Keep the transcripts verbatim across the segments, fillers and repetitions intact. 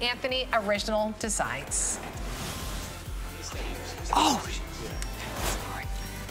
Anthony Original Designs. Oh, sorry.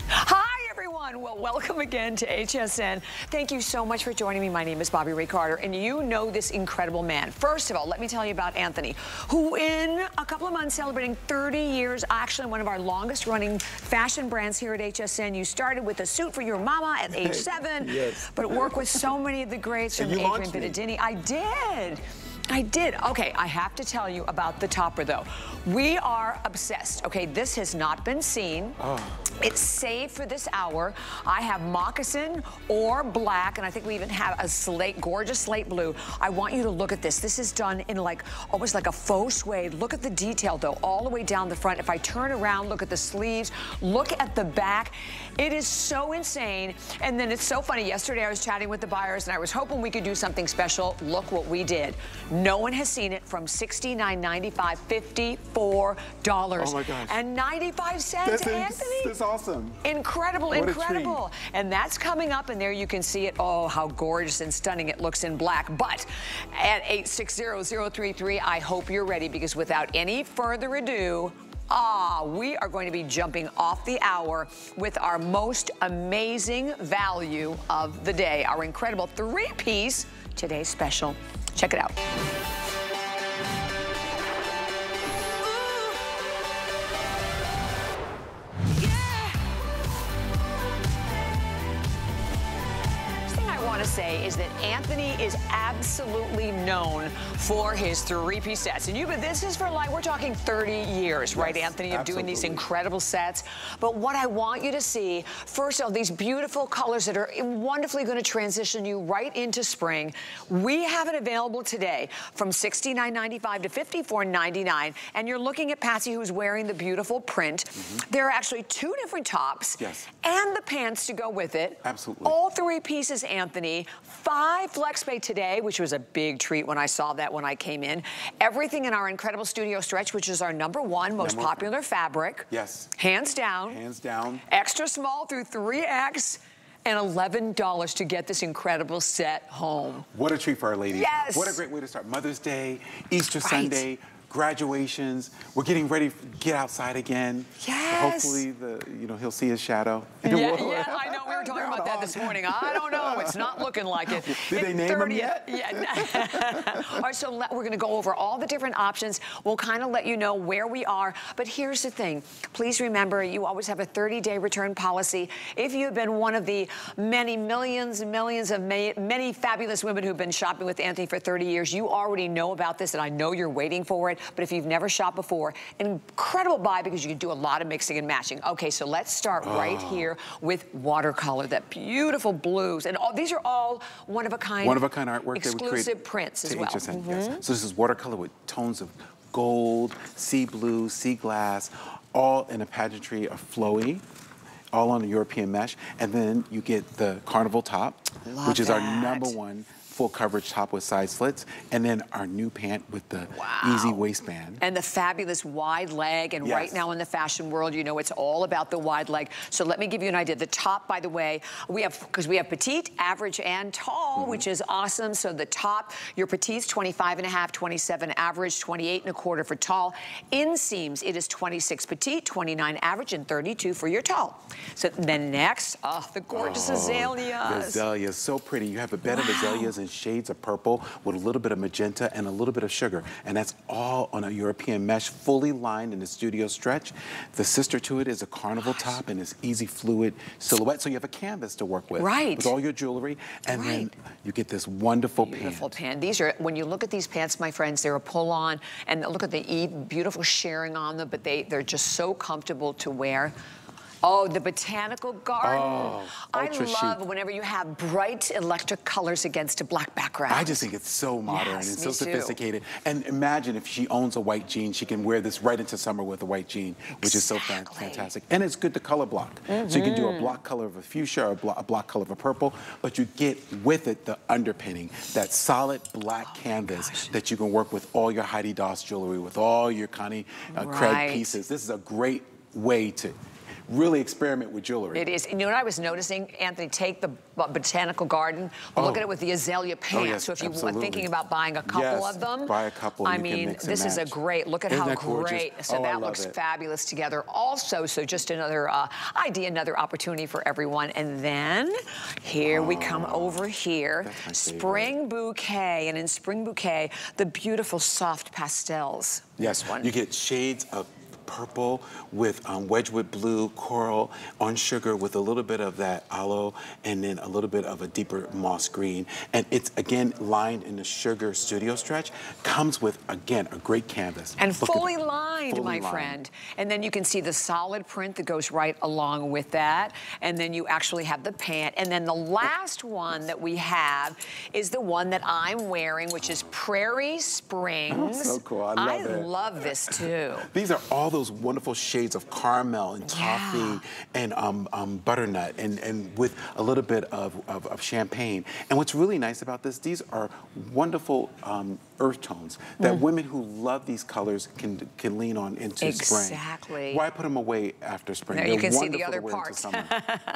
Hi, everyone. Well, welcome again to H S N. Thank you so much for joining me. My name is Bobbi Ray Carter, and you know this incredible man. First of all, let me tell you about Antthony, who in a couple of months celebrating thirty years, actually one of our longest-running fashion brands here at H S N. You started with a suit for your mama at age seven, yes. but work with so many of the greats from Adrian Bittadini. I did. I did. Okay, I have to tell you about the topper, though. We are obsessed. Okay, this has not been seen. Oh. It's saved for this hour. I have moccasin or black, and I think we even have a slate, gorgeous slate blue. I want you to look at this. This is done in like, almost like a faux suede. Look at the detail, though, all the way down the front. If I turn around, look at the sleeves, look at the back. It is so insane. And then it's so funny. Yesterday, I was chatting with the buyers, and I was hoping we could do something special. Look what we did. No one has seen it from sixty-nine ninety-five, fifty-four dollars. Oh my gosh. And ninety-five cents, that's Anthony. That's awesome. Incredible, what incredible. And that's coming up, and there you can see it. Oh, how gorgeous and stunning it looks in black. But at eight six zero zero three three, I hope you're ready, because without any further ado, ah, we are going to be jumping off the hour with our most amazing value of the day, our incredible three-piece today's special. Check it out. Say is that Anthony is absolutely known for his three-piece sets. And you, but this is for like, we're talking thirty years, yes, right, Anthony, of absolutely. doing these incredible sets. But what I want you to see, first of all, these beautiful colors that are wonderfully going to transition you right into spring. We have it available today from sixty-nine ninety-five to fifty-four ninety-nine. And you're looking at Patsy, who's wearing the beautiful print. Mm-hmm. There are actually two different tops, yes, and the pants to go with it. Absolutely. All three pieces, Anthony. Five FlexPay today, which was a big treat when I saw that when I came in. Everything in our incredible Studio Stretch, which is our number one most number popular one. fabric. Yes. Hands down. Hands down. Extra small through three X. And eleven dollars to get this incredible set home. What a treat for our ladies. Yes. What a great way to start Mother's Day, Easter right. Sunday. Graduations, we're getting ready to get outside again. Yes. So hopefully, the you know he'll see his shadow. Yeah, yeah, I know. We were talking about on. that this morning. I don't know. It's not looking like it. Did In they name him yet? Yeah. All right, so let, we're going to go over all the different options. We'll kind of let you know where we are. But here's the thing. Please remember, you always have a thirty-day return policy. If you've been one of the many millions and millions of may, many fabulous women who've been shopping with Anthony for thirty years, you already know about this, and I know you're waiting for it. But if you've never shopped before, an incredible buy, because you can do a lot of mixing and matching. Okay, so let's start oh. right here with watercolor, that beautiful blues. And all, these are all one-of-a-kind one-of-a-kind artwork. Exclusive prints as well. H S N, mm-hmm. yes. So this is watercolor with tones of gold, sea blue, sea glass, all in a pageantry of flowy, all on a European mesh. And then you get the carnival top, Love which is that. our number one full coverage top with side slits, and then our new pant with the wow. easy waistband. And the fabulous wide leg, and yes. right now in the fashion world, you know it's all about the wide leg. So let me give you an idea. The top, by the way, we have, because we have petite, average, and tall, mm-hmm. which is awesome. So the top, your petite's twenty-five and a half, twenty-seven average, twenty-eight and a quarter for tall. Inseams, it is twenty-six petite, twenty-nine average, and thirty-two for your tall. So then next, oh, the gorgeous oh, azaleas. The azaleas, so pretty. You have a bed wow. of azaleas in shades of purple with a little bit of magenta and a little bit of sugar, and that's all on a European mesh, fully lined in the Studio Stretch. The sister to it is a carnival Gosh. top and it's easy fluid silhouette, so you have a canvas to work with, right, with all your jewelry, and right. then you get this wonderful beautiful pant. pant. These are, when you look at these pants, my friends, they're a pull-on, and look at the beautiful shirring on them, but they they're just so comfortable to wear. Oh, the botanical garden. Oh, I love chic. whenever you have bright electric colors against a black background. I just think it's so modern yes, and so sophisticated. Too. And imagine if she owns a white jean, she can wear this right into summer with a white jean, which exactly. is so fantastic. And it's good to color block. Mm-hmm. So you can do a block color of a fuchsia or a block, a block color of a purple, but you get with it the underpinning, that solid black oh canvas that you can work with all your Heidi Doss jewelry, with all your Connie uh, right. Craig pieces. This is a great way to really experiment with jewelry. It is. You know what I was noticing, Antthony? Take the botanical garden, oh. look at it with the azalea pants. Oh, yes, so if you are thinking about buying a couple yes, of them, buy a couple. I mean, this is a great. Look at Isn't how great. So oh, that looks it. fabulous together. Also, so just another uh, idea, another opportunity for everyone. And then here oh, we come over here, spring bouquet, and in spring bouquet, the beautiful soft pastels. Yes, one. You get shades of purple with um, Wedgwood blue, coral on sugar with a little bit of that aloe and then a little bit of a deeper moss green. And it's again lined in the sugar studio stretch. Comes with, again, a great canvas. And Look fully lined, fully my lined. friend. And then you can see the solid print that goes right along with that. And then you actually have the pant. And then the last one that we have is the one that I'm wearing, which is Prairie Springs. Oh, so cool, I love I it. I love this too. These are all those wonderful shades of caramel and toffee yeah. and um, um, butternut and, and with a little bit of, of, of champagne. And what's really nice about this, these are wonderful um, earth tones that mm. women who love these colors can can lean on into exactly. spring. Exactly. Why put them away after spring? Now you can see the other part.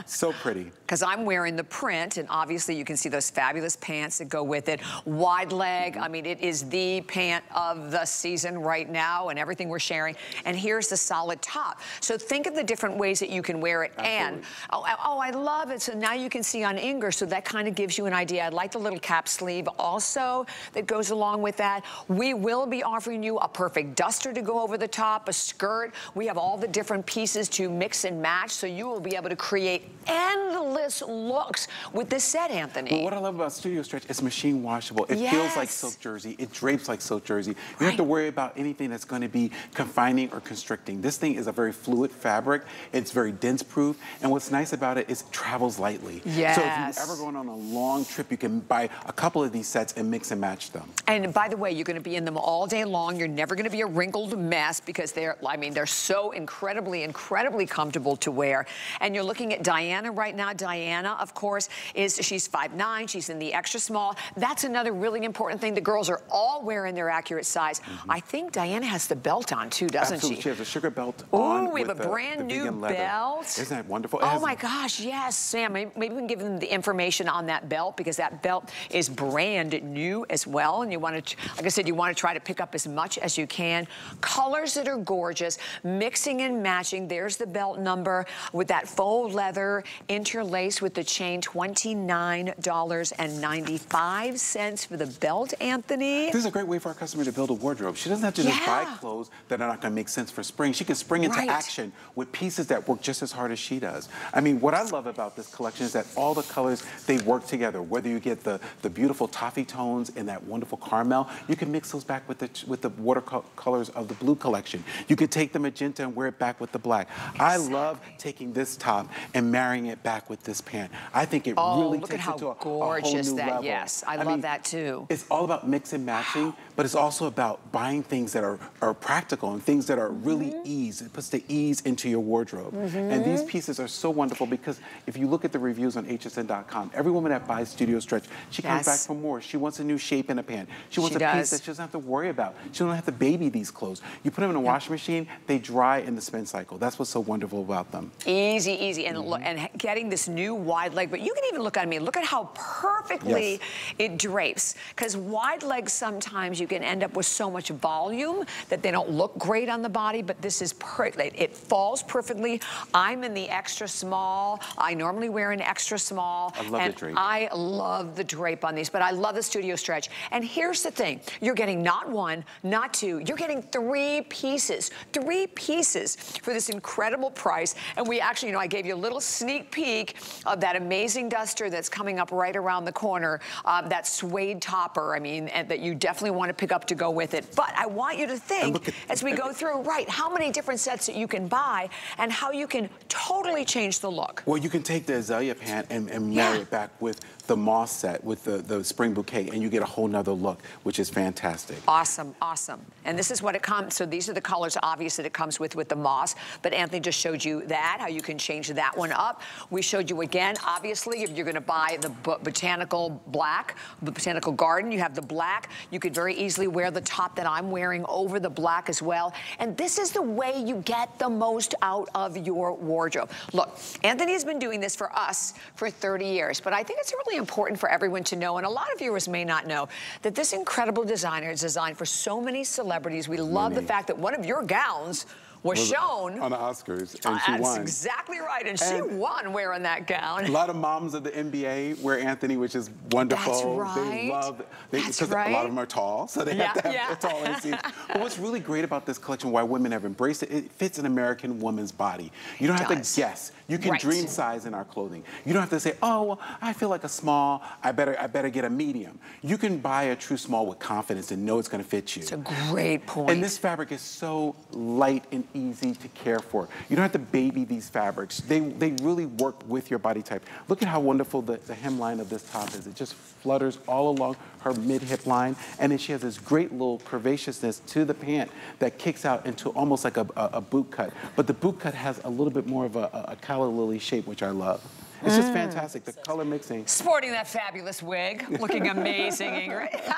So pretty. Because I'm wearing the print, and obviously you can see those fabulous pants that go with it. Wide leg, I mean, it is the pant of the season right now, and everything we're sharing. And here's the solid top. So think of the different ways that you can wear it. Absolutely. And, oh, oh, I love it. So now you can see on Inger, so that kind of gives you an idea. I like the little cap sleeve also that goes along with With that. We will be offering you a perfect duster to go over the top, a skirt. We have all the different pieces to mix and match, so you will be able to create endless looks with this set, Antthony. Well, what I love about Studio Stretch, it's machine washable. It yes. feels like silk jersey. It drapes like silk jersey. You right. don't have to worry about anything that's going to be confining or constricting. This thing is a very fluid fabric. It's very dense proof, and what's nice about it is it travels lightly. Yes. So if you're ever going on a long trip, you can buy a couple of these sets and mix and match them. And by the way, you're going to be in them all day long. You're never going to be a wrinkled mess because they're, I mean, they're so incredibly, incredibly comfortable to wear. And you're looking at Diana right now. Diana, of course, is, she's five nine. She's in the extra small. That's another really important thing. The girls are all wearing their accurate size. Mm-hmm. I think Diana has the belt on too, doesn't Absolutely. she? She has a sugar belt Ooh, on. Oh, we have a the, brand the new belt. Isn't that wonderful? It oh my gosh, yes, Sam. Maybe, maybe we can give them the information on that belt because that belt is brand new as well. And you want to Like I said, you want to try to pick up as much as you can. Colors that are gorgeous, mixing and matching. There's the belt number with that faux leather interlaced with the chain, twenty-nine ninety-five for the belt, Antthony. This is a great way for our customer to build a wardrobe. She doesn't have to yeah. just buy clothes that are not going to make sense for spring. She can spring into right. action with pieces that work just as hard as she does. I mean, what I love about this collection is that all the colors, they work together. Whether you get the, the beautiful toffee tones and that wonderful caramel, you can mix those back with the with the watercolors of the blue collection. You can take the magenta and wear it back with the black. Exactly. I love taking this top and marrying it back with this pant. I think it oh, really takes it to a, a whole new that, level. Yes, I, I love mean, that too. It's all about mix and matching, wow. but it's also about buying things that are, are practical and things that are really mm-hmm. ease. It puts the ease into your wardrobe. Mm-hmm. And these pieces are so wonderful because if you look at the reviews on H S N dot com, every woman that buys Studio Stretch, she yes. comes back for more. She wants a new shape in a pant. She She wants she a does. piece that she doesn't have to worry about. She don't have to baby these clothes. You put them in a washing machine, they dry in the spin cycle. That's what's so wonderful about them. Easy, easy. And, mm-hmm. and getting this new wide leg, but you can even look at me. Look at how perfectly yes. it drapes. Because wide legs, sometimes you can end up with so much volume that they don't look great on the body, but this is perfect. It falls perfectly. I'm in the extra small. I normally wear an extra small. I love and the drape. I love the drape on these, but I love the Studio Stretch. And here's the thing, you're getting not one, not two, you're getting three pieces, three pieces for this incredible price. And we actually, you know, I gave you a little sneak peek of that amazing duster that's coming up right around the corner, uh, that suede topper, I mean, and that you definitely want to pick up to go with it. But I want you to think as we go through, right, how many different sets that you can buy and how you can totally change the look. Well, you can take the azalea pant and, and marry yeah. it back with the moss set, with the, the spring bouquet, and you get a whole nother look. With which is fantastic. Awesome, awesome. And this is what it comes, so these are the colors obvious that it comes with, with the moss, but Antthony just showed you that, how you can change that one up. We showed you again, obviously, if you're gonna buy the botanical black, the botanical garden, you have the black. You could very easily wear the top that I'm wearing over the black as well. And this is the way you get the most out of your wardrobe. Look, Antthony has been doing this for us for thirty years, but I think it's really important for everyone to know, and a lot of viewers may not know, that this incredible designer is designed for so many celebrities. We love the fact that one of your gowns was, was shown on the Oscars, and uh, she that's won. That's exactly right, and, and she won wearing that gown. A lot of moms of the N B A wear Antthony, which is wonderful. That's right. They love, they, that's right. A lot of them are tall, so they yeah, have to have yeah. tall A Cs. But what's really great about this collection, why women have embraced it, it fits an American woman's body. You don't it have does. to guess. You can right. dream size in our clothing. You don't have to say, oh, well, I feel like a small, I better, I better get a medium. You can buy a true small with confidence and know it's gonna fit you. It's a great point. And this fabric is so light and easy to care for. You don't have to baby these fabrics. They, they really work with your body type. Look at how wonderful the, the hemline of this top is. It just flutters all along her mid-hip line, and then she has this great little curvaceousness to the pant that kicks out into almost like a, a, a boot cut. But the boot cut has a little bit more of a, a calla lily shape, which I love. It's just fantastic, the color mixing. Sporting that fabulous wig, looking amazing, Ingrid.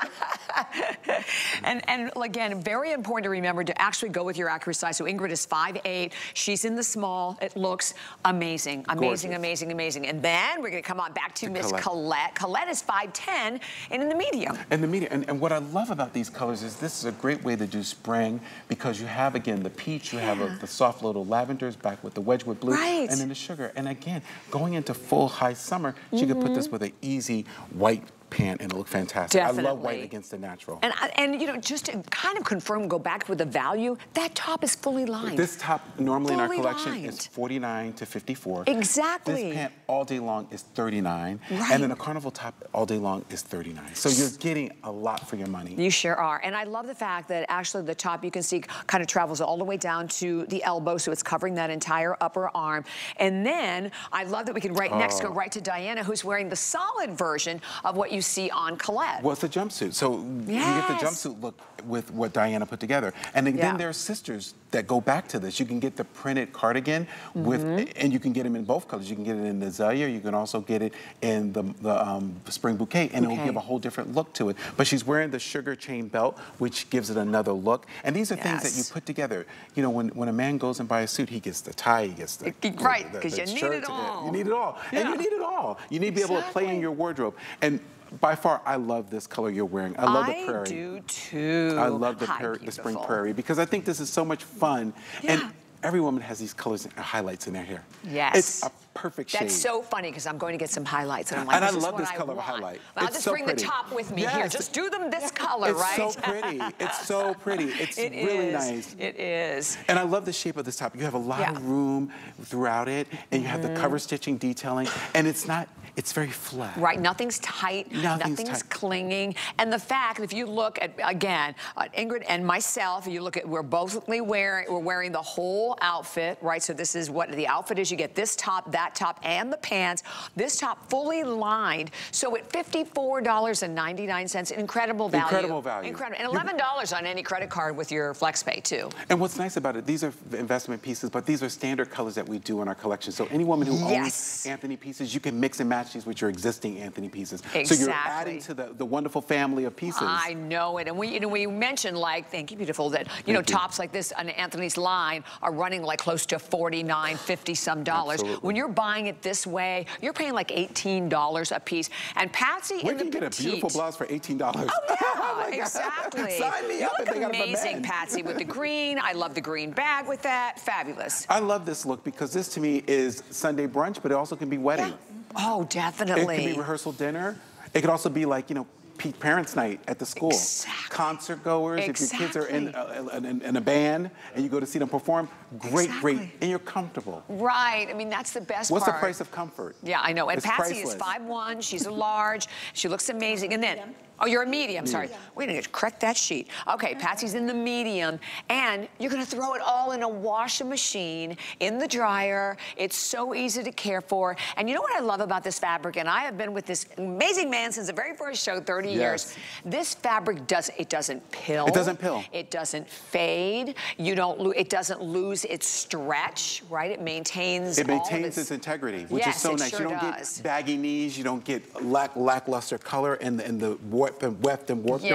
and, and again, very important to remember to actually go with your accurate size. So Ingrid is five eight, she's in the small, it looks amazing, amazing, Gorgeous. amazing, amazing. And then we're gonna come on back to Miss Colette. Colette. Colette is five ten and in the medium. And the medium, and, and what I love about these colors is this is a great way to do spring because you have, again, the peach, you yeah. have a, the soft little lavenders back with the Wedgwood blue, right. and then the sugar. And again, going into full high summer, she mm-hmm. could put this with an easy white pant and it'll look fantastic. Definitely. I love white against the natural. And, and you know, just to kind of confirm, go back with the value, that top is fully lined. This top, normally fully in our collection, lined. is forty-nine to fifty-four. Exactly. This pant all day long is thirty-nine. Right. And then a carnival top all day long is thirty-nine. So you're getting a lot for your money. You sure are. And I love the fact that actually the top, you can see, kind of travels all the way down to the elbow, so it's covering that entire upper arm. And then, I love that we can right oh. next go right to Diana, who's wearing the solid version of what you see on Colette. Well, it's a jumpsuit. So yes. you get the jumpsuit look with what Diana put together. And then yeah. there are sisters that go back to this. You can get the printed cardigan mm-hmm. with, and you can get them in both colors. You can get it in the azalea, you can also get it in the, the um, spring bouquet, and okay. it'll give a whole different look to it. But she's wearing the sugar chain belt, which gives it another look. And these are yes. things that you put together. You know, when, when a man goes and buys a suit, he gets the tie, he gets the shirt. Right, because you need it all. You need it all. Yeah. And you need it all. You need to be exactly. able to play in your wardrobe. And by far, I love this color you're wearing. I love I the prairie. I do too. I love the, prairie, the spring prairie because I think this is so much fun. Yeah. And every woman has these colors and highlights in their hair. Yes. It's a perfect shade. That's so funny because I'm going to get some highlights and I'm like, and this I love is what this I color want. of highlight. I'll it's just so bring pretty. the top with me yes. here. Just do them this color, it's right? It's so pretty. It's so pretty. It's it really is. nice. It is. And I love the shape of this top. You have a lot yeah. of room throughout it, and you have mm. the cover stitching detailing, and it's not. It's very flat. Right, nothing's tight, nothing's, nothing's tight. clinging. And the fact, if you look at, again, uh, Ingrid and myself, you look at, we're both wearing, we're wearing the whole outfit, right? So this is what the outfit is. You get this top, that top, and the pants. This top fully lined. So at fifty-four ninety-nine, an incredible value. Incredible value. Incredible. And eleven dollars You're... on any credit card with your FlexPay, too. And what's nice about it, these are investment pieces, but these are standard colors that we do in our collection. So any woman who yes. owns Antthony pieces, you can mix and match these with your existing Antthony pieces. Exactly. So you're adding to the, the wonderful family of pieces. I know it. And we, you know, we mentioned, like, thank you, beautiful, that, you thank know, you. tops like this on Anthony's line are running like close to forty-nine, fifty some dollars. Absolutely. When you're buying it this way, you're paying like eighteen dollars a piece. And Patsy we and the We can get petite, a beautiful blouse for eighteen dollars. Oh, yeah, oh exactly. Sign me you up look if they amazing, got Patsy, with the green. I love the green bag with that. Fabulous. I love this look because this, to me, is Sunday brunch, but it also can be wedding. Yeah. Oh, definitely. It could be rehearsal dinner. It could also be like, you know, parents' night at the school. Exactly. Concert goers, exactly. if your kids are in a, in, in a band and you go to see them perform, great, exactly. great, and you're comfortable. Right, I mean, that's the best What's part. What's the price of comfort? Yeah, I know, and it's Patsy priceless. is five one, she's a large, she looks amazing, and then... Oh, you're a medium, sorry. Yeah. We're gonna correct that sheet. Okay, Patsy's in the medium, and you're gonna throw it all in a washing machine, in the dryer. It's so easy to care for. And you know what I love about this fabric, and I have been with this amazing man since the very first show, thirty years. This fabric, does it doesn't pill. It doesn't pill. It doesn't fade. You don't lose, it doesn't lose its stretch, right? It maintains It maintains all its, its integrity, which yes, is so nice. Sure you don't does. get baggy knees, you don't get lack, lackluster color and, and the warp and weft and warp yes,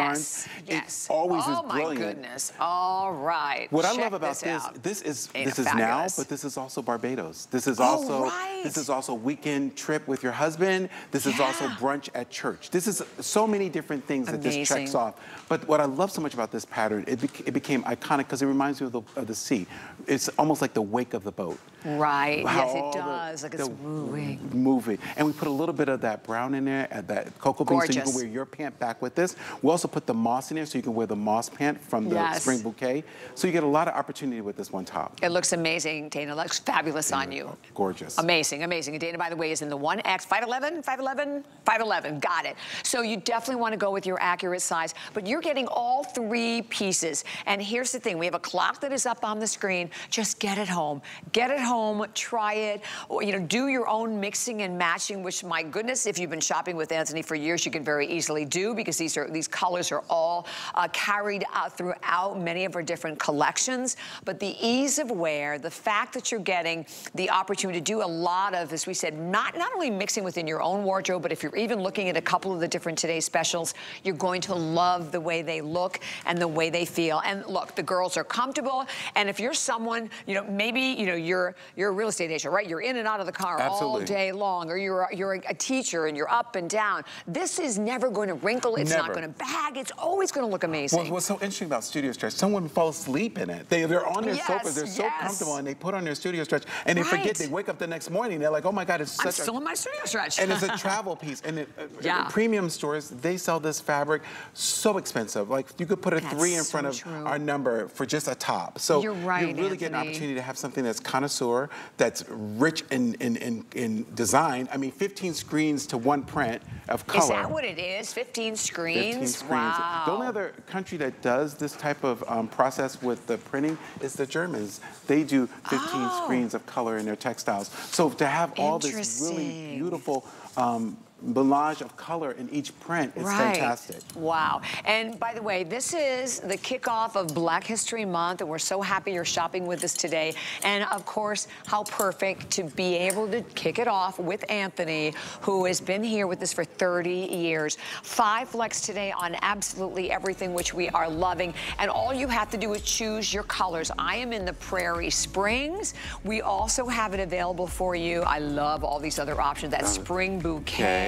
yarn. Yes. It always oh is brilliant. Oh my goodness. All right. What Check I love about this, this, out. this is Ain't this is fabulous. now, but this is also Barbados. This is also oh, right. this is also weekend trip with your husband. This is yeah. also brunch at church. This is so many different things Amazing. that this checks off. But what I love so much about this pattern, it, bec it became iconic because it reminds me of the, of the sea. It's almost like the wake of the boat. Right. How yes, it does. The, like it's moving. Moving. And we put a little bit of that brown in there, and that cocoa bean, so you can wear your pant back with this. We also put the moss in there, so you can wear the moss pant from the yes. spring bouquet. So you get a lot of opportunity with this one top. It looks amazing, Dana. It looks fabulous Dana, on you. Oh, gorgeous. Amazing, amazing. And Dana, by the way, is in the one X, five eleven, five eleven, five eleven. Got it. So you definitely want to go with your accurate size, but you're getting all three pieces. And here's the thing. We have a clock that is up on the screen. Just get it home. Get it home. Try it. You know, do your own mixing and matching, which, my goodness, if you've been shopping with Antthony for years, you can very easily do, because these are these colors are all uh, carried out throughout many of our different collections. But the ease of wear, the fact that you're getting the opportunity to do a lot of, as we said, not, not only mixing within your own wardrobe, but if you're even looking at a couple of the different Today Specials, you're going to love the way they look and the way they feel. And look, the girls are comfortable. And if you're someone, you know, maybe, you know, you're, you're a real estate agent, right? You're in and out of the car Absolutely. all day long, or you're, you're a teacher and you're up and down. This is never going to wrinkle. It's never. not going to bag. It's always going to look amazing. Well, what's so interesting about Studio Stretch, someone falls asleep in it. They, they're on their yes, sofas. They're yes. so comfortable, and they put on their Studio Stretch, and they right. forget. They wake up the next morning. They're like, oh, my God, it's such I'm still a... in my Studio Stretch. And it's a travel piece. And it, yeah. uh, premium stores, they sell this fabric so expensive. Like, you could put a that's three in so front of true. our number for just a top. So you're, right, you really Antthony. get an opportunity to have something that's connoisseur, that's rich in, in, in, in design. I mean, fifteen screens to one print of color. Is that what it is? fifteen screens? fifteen screens. Wow. The only other country that does this type of um, process with the printing is the Germans. They do fifteen oh. screens of color in their textiles. So to have all this really beautiful um, melange of color in each print is right. fantastic. Wow. And by the way, this is the kickoff of Black History Month, and we're so happy you're shopping with us today. And of course, how perfect to be able to kick it off with Antthony, who has been here with us for thirty years. Five flex today on absolutely everything, which we are loving. And all you have to do is choose your colors. I am in the Prairie Springs. We also have it available for you. I love all these other options. That spring bouquet. Okay.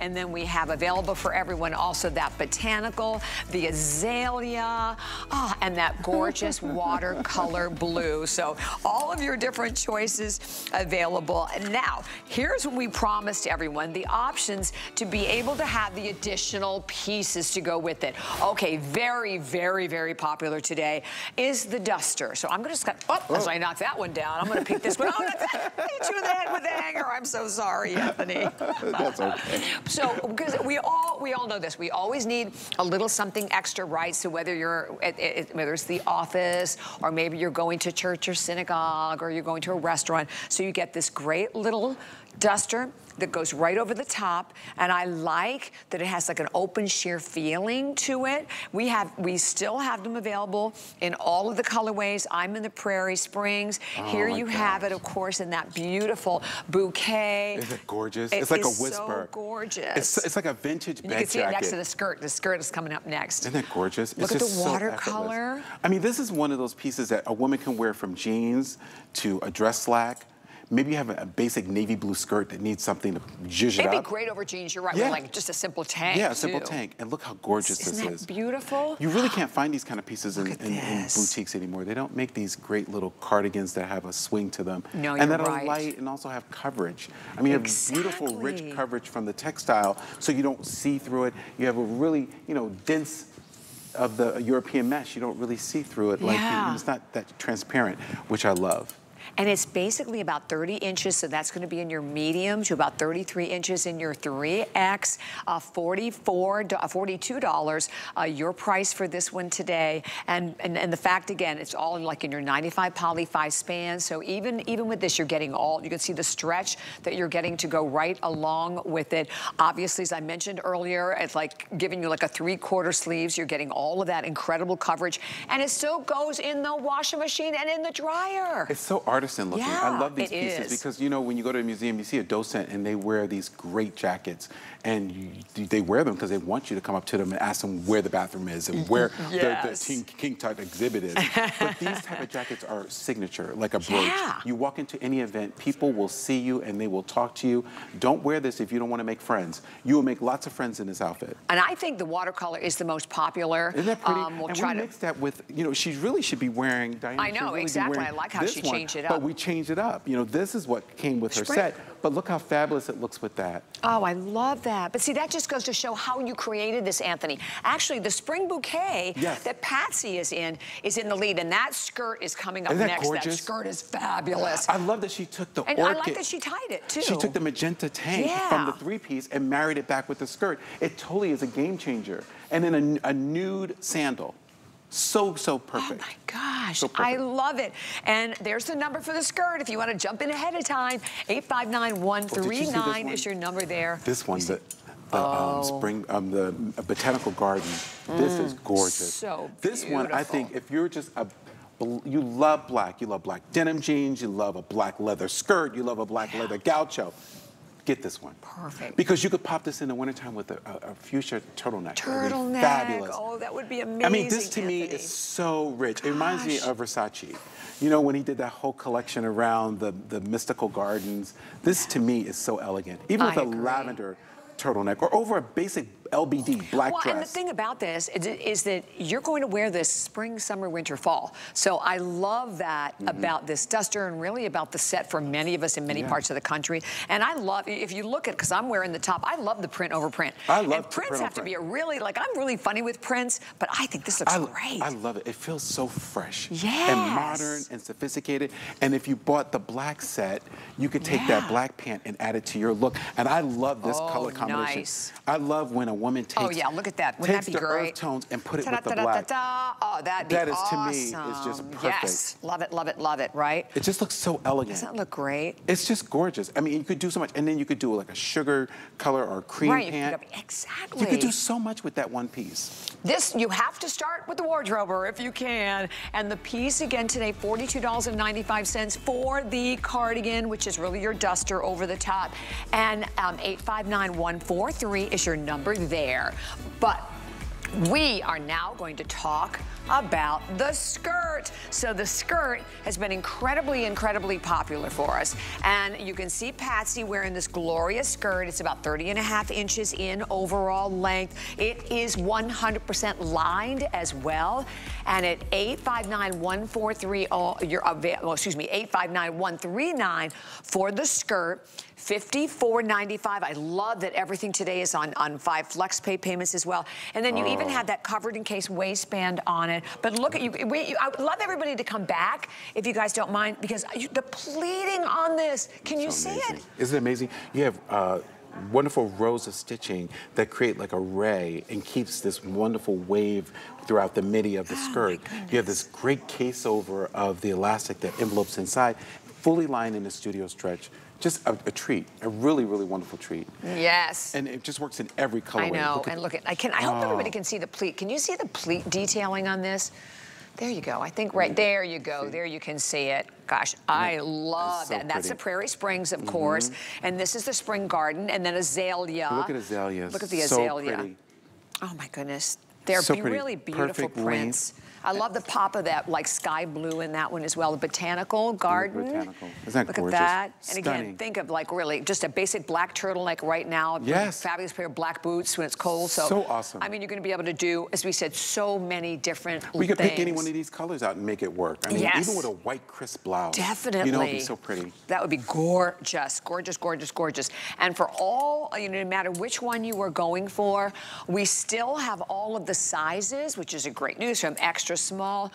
And then we have available for everyone also that botanical, the azalea, oh, and that gorgeous watercolor blue. So all of your different choices available. And now, here's what we promised everyone, the options to be able to have the additional pieces to go with it. Okay, very, very, very popular today is the duster. So I'm going to, oh, oh. as I knock that one down, I'm going to pick this one. Oh, hit you in the head with the hanger. I'm so sorry, Antthony. That's okay. So, because we all we all know this, we always need a little something extra, right? So whether you're at, at, whether it's the office, or maybe you're going to church or synagogue, or you're going to a restaurant, so you get this great little duster that goes right over the top. And I like that it has like an open sheer feeling to it. We have, we still have them available in all of the colorways. I'm in the Prairie Springs. Oh Here you gosh. have it, of course, in that beautiful bouquet. Is it gorgeous? It it's like a whisper. So gorgeous. It's, it's like a vintage bed jacket. You can see jacket. it next to the skirt. The skirt is coming up next. Isn't that gorgeous? It's Look just at the watercolor. So I mean, this is one of those pieces that a woman can wear from jeans to a dress slack. Maybe you have a basic navy blue skirt that needs something to zhuzh it up. It'd be great over jeans, you're right, yeah. with like just a simple tank, Yeah, a simple too. tank. And look how gorgeous Isn't this that is. beautiful? You really can't find these kind of pieces in, in, in boutiques anymore. They don't make these great little cardigans that have a swing to them. No, and that are right. light and also have coverage. I mean, you have exactly. beautiful, rich coverage from the textile, so you don't see through it. You have a really, you know, dense of the European mesh. You don't really see through it. Yeah. Like, it's not that transparent, which I love. and it's basically about thirty inches, so that's going to be in your medium, to about thirty-three inches in your three X, uh, forty-four, forty-two dollars, uh, your price for this one today. And, and and the fact, again, it's all like in your ninety-five poly five span, so even even with this, you're getting all, you can see the stretch that you're getting to go right along with it. Obviously, as I mentioned earlier, it's like giving you like a three-quarter sleeves, you're getting all of that incredible coverage, and it still goes in the washing machine and in the dryer. It's so artisan looking. Yeah, I love these pieces is. because, you know, when you go to a museum, you see a docent and they wear these great jackets, and you, they wear them because they want you to come up to them and ask them where the bathroom is and where yes. the, the king type exhibit is. But these type of jackets are signature, like a brooch. Yeah. You walk into any event, people will see you and they will talk to you. Don't wear this if you don't want to make friends. You will make lots of friends in this outfit. And I think the watercolor is the most popular. Isn't that pretty? Um, we'll and try we to mix that with, you know, she really should be wearing, Diana, I know, really exactly. I like how she one, changed it up. But we changed it up. You know, this is what came with her Spring. set. But look how fabulous it looks with that. Oh, I love that. But see, that just goes to show how you created this, Antthony. Actually, the spring bouquet yes. that Patsy is in is in the lead, and that skirt is coming up Isn't next. That, gorgeous? That skirt is fabulous. I love that she took the and orchid. And I like that she tied it, too. She took the magenta tank yeah. from the three-piece and married it back with the skirt. It totally is a game changer. And then a, a nude sandal. So, so perfect. Oh my gosh, so I love it. And there's the number for the skirt if you want to jump in ahead of time. eight five nine, one three nine is your number there. This one, the, the oh. um, spring, um, the botanical garden. Mm, this is gorgeous. So beautiful. This one, I think, if you're just a You love black, you love black denim jeans, you love a black leather skirt, you love a black yeah. leather gaucho. Get this one. Perfect. Because you could pop this in the wintertime with a, a, a fuchsia turtleneck. Turtleneck. Fabulous. Oh, that would be amazing. I mean, this to Anthony. me is so rich. Gosh. It reminds me of Versace. You know, when he did that whole collection around the, the mystical gardens. This to me is so elegant. Even with I a agree. lavender turtleneck or over a basic L B D black well, dress. Well, and the thing about this is, is that you're going to wear this spring, summer, winter, fall. So I love that mm-hmm. about this duster and really about the set for many of us in many yeah. parts of the country. And I love, if you look at, because I'm wearing the top, I love the print over print. I love and prints print have to print. be a really, like, I'm really funny with prints, but I think this looks I, great. I love it. It feels so fresh yes. and modern and sophisticated. And if you bought the black set, you could take yeah. that black pant and add it to your look. And I love this oh, color combination. Nice. I love when a woman takes, oh yeah, look at that. Wouldn't that be the great? earth tones and put it with the black. Oh, that'd be awesome. That is to me is just perfect. Yes, love it, love it, love it. Right? It just looks so elegant. Doesn't that look great? It's just gorgeous. I mean, you could do so much, and then you could do like a sugar color or a cream right, pant. You could, exactly. You could do so much with that one piece. This you have to start with the wardrober if you can, and the piece again today, forty-two dollars and ninety-five cents for the cardigan, which is really your duster over the top, and um, eight five nine one four three is your number there. But we are now going to talk about the skirt. So the skirt has been incredibly, incredibly popular for us. And you can see Patsy wearing this glorious skirt. It's about thirty and a half inches in overall length. It is one hundred percent lined as well. And at eight five nine, one four three, you're available, excuse me, eight five nine, one three nine for the skirt, fifty-four ninety-five. I love that everything today is on, on five flex pay payments as well. And then you oh. even have that covered in case waistband on it. But look at you, we, you, I would love everybody to come back if you guys don't mind, because you, the pleating on this, can you see it? Isn't it amazing? You have uh, wonderful rows of stitching that create like a ray and keeps this wonderful wave throughout the midi of the oh skirt. You have this great case over of the elastic that envelopes inside, fully lined in a studio stretch. Just a, a treat, a really, really wonderful treat. Yes. And it just works in every colorway. I know, look at, and look at, I can. I hope oh. everybody can see the pleat. Can you see the pleat detailing on this? There you go, I think right there you go, there you can see it. Gosh, I love that. So that's the Prairie Springs, of mm-hmm. course, and this is the Spring Garden, and then azalea. Look at azaleas. Look at the so azalea. Pretty. Oh my goodness, they're so be really beautiful Perfect prints. Length. I love the pop of that, like sky blue in that one as well. The botanical garden. Botanical. Isn't that Look gorgeous? At that. Stunning. And again, think of like really just a basic black turtleneck right now. Yes. Fabulous pair of black boots when it's cold. So, so awesome. I mean, you're going to be able to do, as we said, so many different things. We could things. pick any one of these colors out and make it work. I mean, yes. even with a white crisp blouse. Definitely. You know, it'd be so pretty. That would be gorgeous, gorgeous, gorgeous, gorgeous. And for all, you know, no matter which one you were going for, we still have all of the sizes, which is a great news from extra small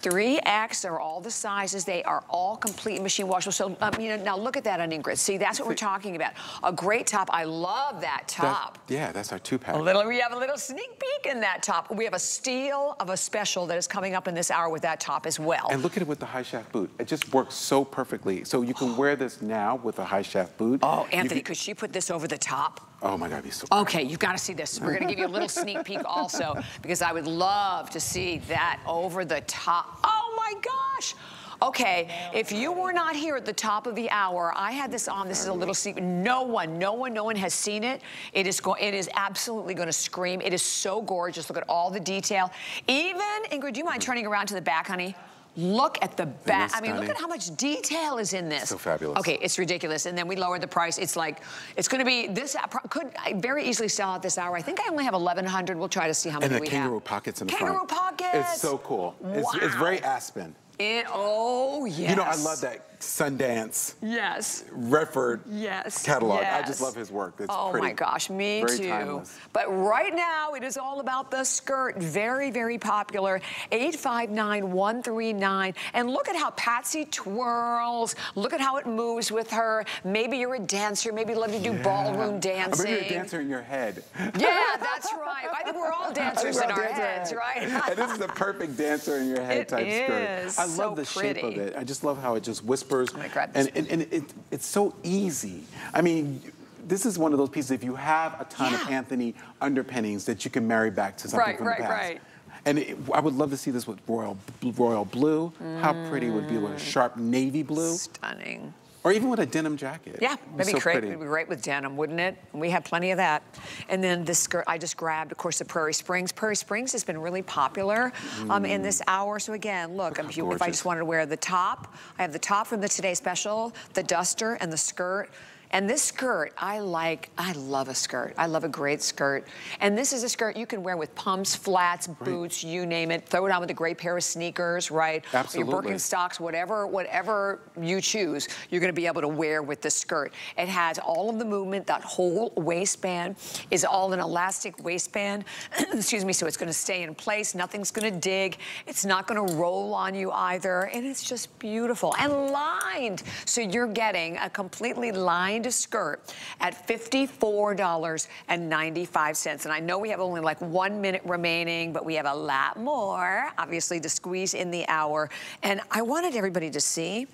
three X, they're all the sizes. They are all complete machine washable. So, um, you know, now look at that on Ingrid. See, that's what we're talking about. A great top. I love that top. That, yeah, that's our two-pack. A little, we have a little sneak peek in that top. We have a steal of a special that is coming up in this hour with that top as well. And look at it with the high shaft boot. It just works so perfectly. So you can wear this now with a high shaft boot. Oh, Anthony, could she put this over the top? Oh my God, be so proud. Okay, you've got to see this. We're going to give you a little sneak peek also, because I would love to see that over the top. Oh my gosh. Okay, if you were not here at the top of the hour, I had this on. This is a little secret. No one, no one, no one has seen it. It is going. It is absolutely going to scream. It is so gorgeous. Look at all the detail. Even Ingrid, do you mind turning around to the back, honey? Look at the back. I mean, look at how much detail is in this. So fabulous. Okay, it's ridiculous. And then we lowered the price. It's like, it's going to be, this could very easily sell out this hour. I think I only have eleven hundred. We'll try to see how many we have. And the kangaroo pockets in the front. Kangaroo pockets. It's so cool. Wow. It's, it's very Aspen. It, oh, yes. You know, I love that Sundance. Yes. Redford. Yes. Catalog. Yes. I just love his work. It's oh, pretty. Oh, my gosh. Me very too. Timeless. But right now, it is all about the skirt. Very, very popular. eight five nine, one three nine. And look at how Patsy twirls. Look at how it moves with her. Maybe you're a dancer. Maybe you love to do yeah. ballroom dancing. Or maybe you're a dancer in your head. Yeah, that's right. I think we're all dancers we're all in our heads, head. Right? And this is the perfect dancer in your head it type is. Skirt. I I love so the pretty. Shape of it. I just love how it just whispers. Oh my God, and and, and it, it's so easy. I mean, this is one of those pieces, if you have a ton yeah. of Anthony underpinnings, that you can marry back to something right, from right, the past. Right, right, right. And it, I would love to see this with royal, royal blue. Mm. How pretty would be with a sharp navy blue. Stunning. Or even with a denim jacket. Yeah, that'd be great. It'd be great with denim, wouldn't it? We have plenty of that. And then this skirt I just grabbed, of course, the Prairie Springs. Prairie Springs has been really popular um, mm. in this hour. So again, look, if, you, if I just wanted to wear the top, I have the top from the Today Special, the duster, and the skirt. And this skirt, I like, I love a skirt. I love a great skirt. And this is a skirt you can wear with pumps, flats, boots, right. you name it. Throw it on with a great pair of sneakers, right? Absolutely. Your Birkenstocks, whatever, whatever you choose, you're gonna be able to wear with this skirt. It has all of the movement. That whole waistband is all an elastic waistband. Excuse me, so it's gonna stay in place. Nothing's gonna dig. It's not gonna roll on you either. And it's just beautiful. And lined. So you're getting a completely lined a skirt at fifty-four ninety-five. And I know we have only like one minute remaining, but we have a lot more, obviously, to squeeze in the hour. And I wanted everybody to see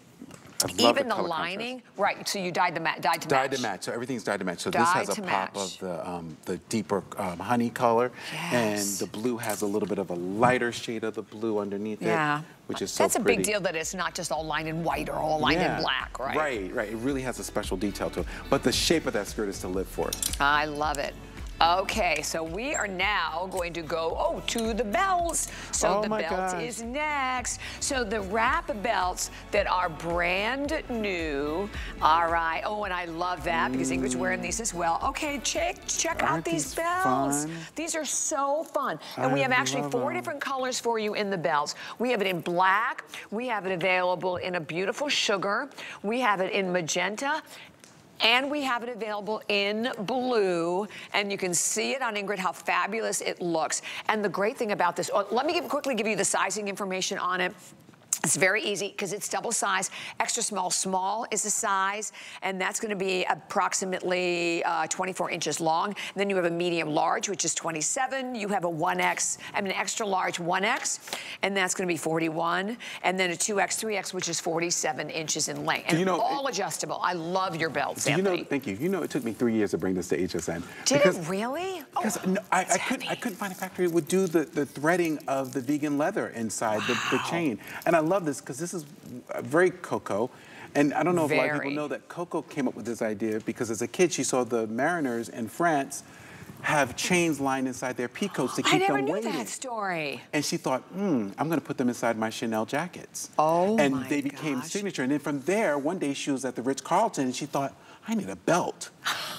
even the, the lining. Contrast. Right, so you dyed, the ma dyed to dyed match. Dyed to match, so everything's dyed to match. So dyed this has a pop match. Of the, um, the deeper um, honey color. Yes. And the blue has a little bit of a lighter shade of the blue underneath yeah. it. Which is so That's a pretty. Big deal that it's not just all lined in white or all lined yeah. in black, right? Right, right. It really has a special detail to it. But the shape of that skirt is to live for. I love it. Okay, so we are now going to go, oh, to the belts. So oh the belt gosh. Is next. So the wrap belts that are brand new. All right. Oh, and I love that because mm. Ingrid's wearing these as well. Okay, check check Aren't out these, these belts. Fun? These are so fun. And I we have actually four them. different colors for you in the belts. We have it in black. We have it available in a beautiful sugar. We have it in magenta. And we have it available in blue, and you can see it on Ingrid how fabulous it looks. And the great thing about this, oh, let me give, quickly give you the sizing information on it. It's very easy because it's double size, extra small. Small is the size, and that's going to be approximately uh, twenty-four inches long. And then you have a medium large, which is twenty-seven. You have a one X, I mean an extra large one X, and that's going to be forty-one. And then a two X, three X, which is forty-seven inches in length. And you know, all it, adjustable. I love your belts, you know, thank you. You know, it took me three years to bring this to H S N. Did because, it really? Because oh, no, I, I, couldn't, I couldn't find a factory that would do the, the threading of the vegan leather inside wow. the, the chain. And I love I love this because this is very Coco, and I don't know if very. a lot of people know that Coco came up with this idea because as a kid she saw the mariners in France have chains lined inside their peacoats to keep them waiting. I never knew waiting. that story. And she thought, hmm, I'm going to put them inside my Chanel jackets. Oh, and my they became gosh. signature. And then from there, one day she was at the Ritz Carlton and she thought, I need a belt.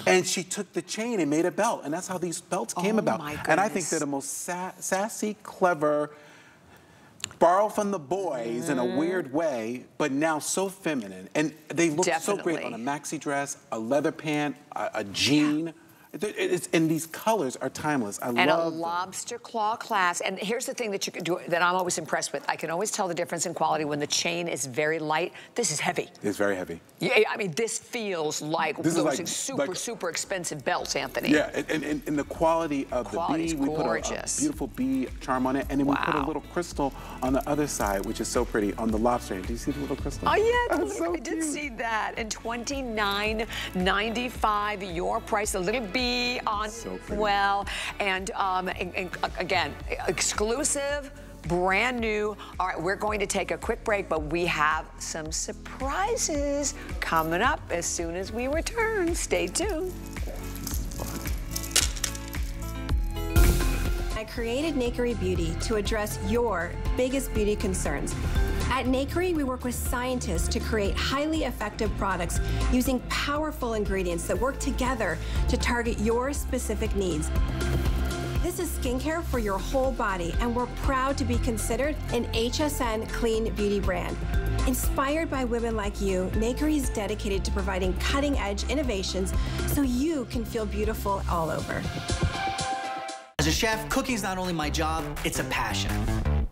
And she took the chain and made a belt, and that's how these belts came oh, about. My and I think they're the most sa sassy, clever. Borrow from the boys mm. in a weird way, but now so feminine. And they look Definitely. so great on a maxi dress, a leather pant, a, a jean. Yeah. It's, and these colors are timeless. I and love And a lobster them. claw clasp. And here's the thing that you can do that I'm always impressed with. I can always tell the difference in quality when the chain is very light. This is heavy. It's very heavy. Yeah, I mean, this feels like this those is like, super, like, super expensive belts, Anthony. Yeah, and, and, and the quality of Quality's the bead. We gorgeous. put a, a beautiful bead charm on it. And then wow. we put a little crystal on the other side, which is so pretty, on the lobster. Do you see the little crystal? Oh, yeah. That's so I did cute. see that. And twenty-nine ninety-five, your price, a little bead. On so well, and, um, and, and again, exclusive, brand new. All right, we're going to take a quick break, but we have some surprises coming up as soon as we return. Stay tuned. I created Nakery Beauty to address your biggest beauty concerns. At Nakery, we work with scientists to create highly effective products using powerful ingredients that work together to target your specific needs. This is skincare for your whole body, and we're proud to be considered an H S N clean beauty brand. Inspired by women like you, Nakery is dedicated to providing cutting-edge innovations so you can feel beautiful all over. As a chef, cooking's not only my job, it's a passion.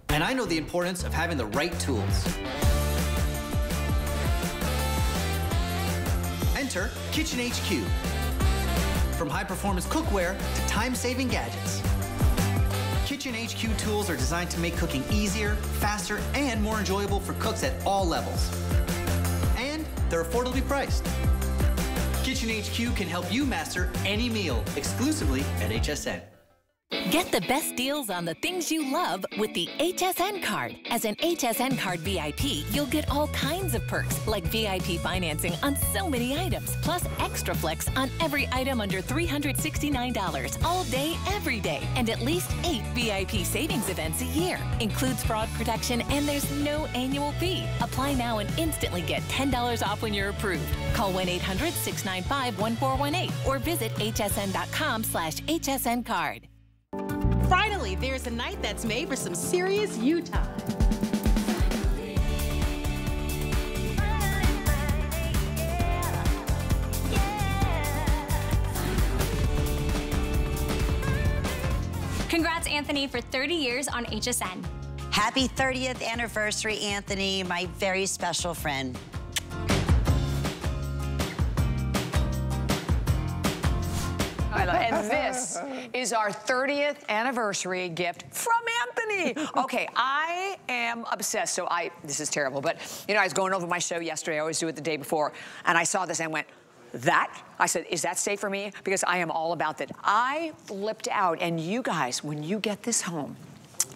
And I know the importance of having the right tools. Enter Kitchen H Q. From high-performance cookware to time-saving gadgets, Kitchen H Q tools are designed to make cooking easier, faster, and more enjoyable for cooks at all levels. And they're affordably priced. Kitchen H Q can help you master any meal exclusively at H S N. Get the best deals on the things you love with the H S N card. As an H S N card V I P, you'll get all kinds of perks, like V I P financing on so many items, plus extra flex on every item under three hundred sixty-nine dollars all day, every day, and at least eight V I P savings events a year. Includes fraud protection, and there's no annual fee. Apply now and instantly get ten dollars off when you're approved. Call one eight hundred, six nine five, one four one eight or visit H S N dot com slash H S N card. Finally, there's a night that's made for some serious you time. Congrats, Anthony, for thirty years on H S N. Happy thirtieth anniversary, Anthony, my very special friend. And this is our thirtieth anniversary gift from Anthony. Okay, I am obsessed. So I, this is terrible, but you know, I was going over my show yesterday. I always do it the day before. And I saw this and went, that? I said, is that safe for me? Because I am all about that. I flipped out. And you guys, when you get this home,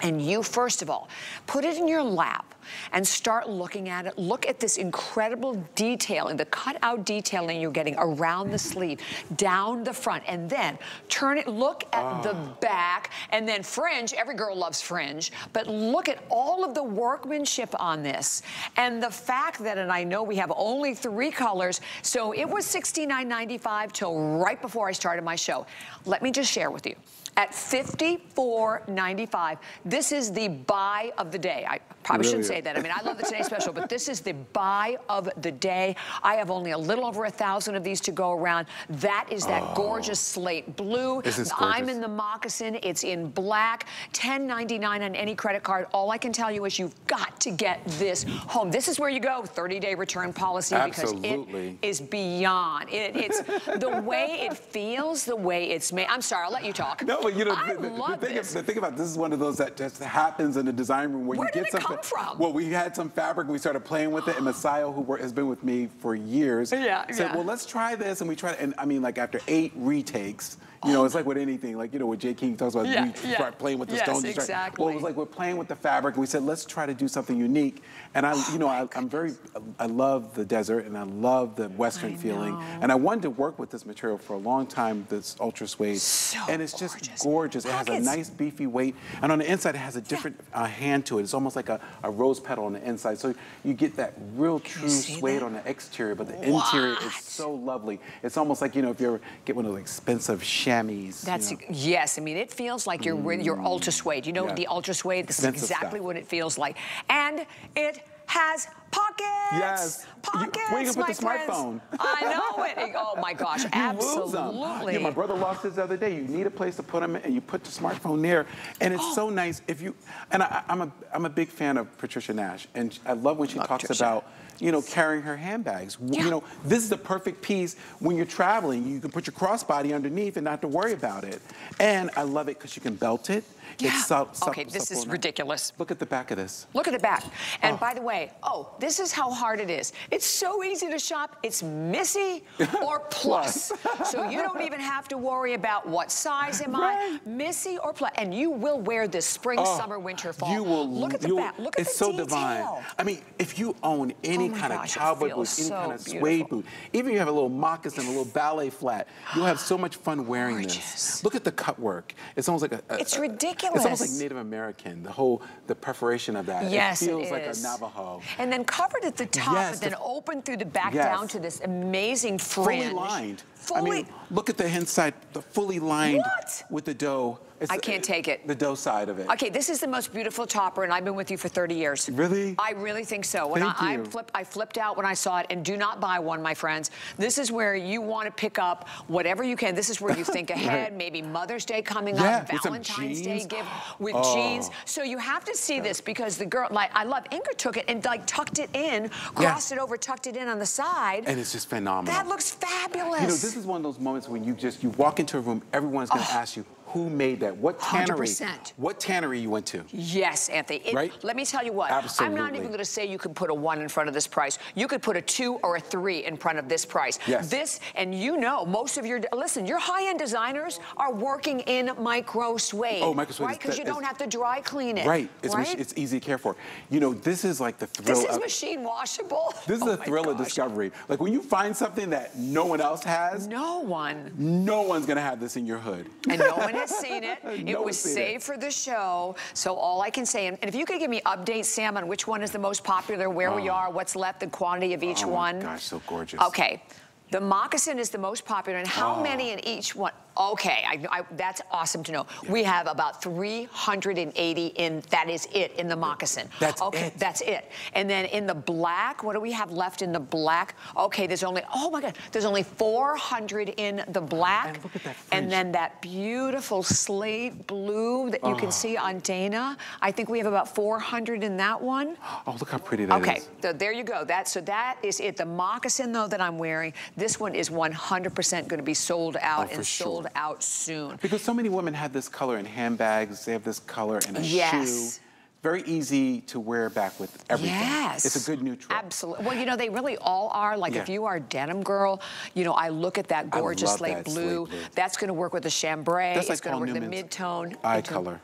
and you, first of all, put it in your lap and start looking at it. Look at this incredible detailing, the cutout detailing you're getting around the sleeve, down the front, and then turn it, look at oh. the back, and then fringe. Every girl loves fringe, but look at all of the workmanship on this. And the fact that, and I know we have only three colors, so it was sixty-nine ninety-five till right before I started my show. Let me just share with you. At fifty-four ninety-five, this is the buy of the day. I probably really shouldn't is. say that. I mean, I love the Today Special, but this is the buy of the day. I have only a little over a thousand of these to go around. That is that oh. gorgeous slate blue. This is gorgeous. I'm in the moccasin. It's in black. ten ninety-nine on any credit card. All I can tell you is you've got to get this home. This is where you go. thirty-day return policy. Absolutely. Because it is beyond. It, it's the way it feels, the way it's made. I'm sorry. I'll let you talk. No. You know, I the, the, love the thing this. Of, the thing about this is one of those that just happens in the design room where, where you did get something. Where did it come from? Well, we had some fabric and we started playing with it, and Messiah, who were, has been with me for years, yeah, said, yeah. well, let's try this, and we tried it. And I mean, like after eight retakes, you know, it's like with anything, like, you know, what Jay King talks about, yeah, you yeah. start playing with the yes, stones. You start, exactly. Well, it was like we're playing with the fabric, and we said, let's try to do something unique. And I, oh you know, I, I'm very, I love the desert, and I love the Western I feeling. Know. And I wanted to work with this material for a long time, this ultra suede. So and it's just gorgeous. gorgeous. It has a nice, beefy weight. And on the inside, it has a different yeah. uh, hand to it. It's almost like a, a rose petal on the inside. So you get that real Can true suede that? on the exterior, but the what? interior is so lovely. It's almost like, you know, if you ever get one of those expensive chamois. That's you know. yes. I mean, it feels like you're with mm. your ultra suede. You know, yeah. the ultra suede. This Expensive is exactly stuff. what it feels like, and it has pockets. Yes. Pockets, you, where you can put the friends. Smartphone? I know it. Oh my gosh, you absolutely. Yeah, my brother lost his the other day. You need a place to put them and you put the smartphone there. And it's oh. so nice if you, and I, I'm, a, I'm a big fan of Patricia Nash. And I love when she love talks Patricia. about, you know, carrying her handbags. Yeah. You know, this is the perfect piece when you're traveling. You can put your crossbody underneath and not have to worry about it. And I love it because you can belt it. Yeah. It's so, so, okay, this is ridiculous. Look at the back of this. Look at the back. And oh. by the way, oh, this is how hard it is. It's so easy to shop. It's Missy or Plus. plus. So you don't even have to worry about what size am right. I, Missy or Plus. And you will wear this spring, oh, summer, winter, fall. You will. Look at the back. Look at it's the so detail. divine. I mean, if you own any oh kind gosh, of cowboy boot, so any kind of beautiful. suede boot, even if you have a little moccasin, a little ballet flat, you'll have so much fun wearing Gorgeous. this. Look at the cut work. It's almost like a. a it's a, ridiculous. It's almost like Native American, the whole, the preparation of that. Yes, it feels it like a Navajo. And then covered at the top, yes, but then the, open through the back yes. down to this amazing fringe. Fully lined. Fully. I mean, look at the inside, the fully lined what? with the dough. It's I can't the, take it. The dough side of it. Okay, this is the most beautiful topper, and I've been with you for thirty years. Really? I really think so. When Thank I, you. I, flipped, I flipped out when I saw it, and do not buy one, my friends. This is where you want to pick up whatever you can. This is where you think ahead. Right. Maybe Mother's Day coming yeah, up, Valentine's Day gift with oh. jeans. So you have to see this because the girl, like I love, Inger took it and like tucked it in, crossed yeah. it over, tucked it in on the side. And it's just phenomenal. That looks fabulous. You know, this is one of those moments when you just, you walk into a room, everyone's going to oh. ask you, who made that? What tannery? one hundred percent. What tannery you went to? Yes, Anthony. It, right? Let me tell you what. Absolutely. I'm not even going to say you could put a one in front of this price. You could put a two or a three in front of this price. Yes. This, and you know, most of your, listen, your high-end designers are working in micro suede. Oh, micro suede. Right? Because you don't have to dry clean it. Right. It's, right? it's easy to care for. You know, this is like the thrill. This is of, machine washable. This is oh the thrill gosh. of discovery. Like when you find something that no one else has. No one. No one's going to have this in your hood. And no one has seen it. It no was saved it. for the show. So all I can say, and if you could give me updates, Sam, on which one is the most popular, where oh. we are, what's left, the quantity of each oh one. Oh gosh, so gorgeous. Okay. The moccasin is the most popular, and how oh. many in each one? Okay, I, I, that's awesome to know. Yeah. We have about three hundred eighty in, that is it, in the moccasin. That's okay, it. That's it. And then in the black, what do we have left in the black? Okay, there's only, oh my God, there's only four hundred in the black. And look at that fringe. And then that beautiful slate blue that oh. you can see on Dana. I think we have about four hundred in that one. Oh, look how pretty that okay, is. Okay, so there you go. That, so that is it. The moccasin, though, that I'm wearing, this one is one hundred percent going to be sold out oh, and sold sure. out soon. Because so many women have this color in handbags. They have this color in a yes. shoe. Very easy to wear back with everything. Yes. It's a good neutral. Absolutely. Well, you know, they really all are. Like, yeah. if you are a denim girl, you know, I look at that gorgeous slate that blue. Slate That's going to work with the chambray. That's it's like going to work with the mid-tone. Eye into color.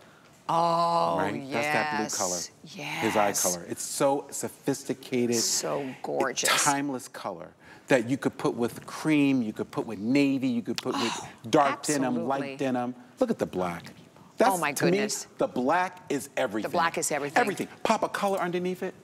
Oh, right? yes. That's that blue color. Yes. His eye color. It's so sophisticated. So gorgeous. It's timeless color that you could put with cream, you could put with navy, you could put oh, with dark absolutely. denim, light denim. Look at the black. That's, oh my goodness. To me, the black is everything. The black is everything. Everything. Pop a color underneath it.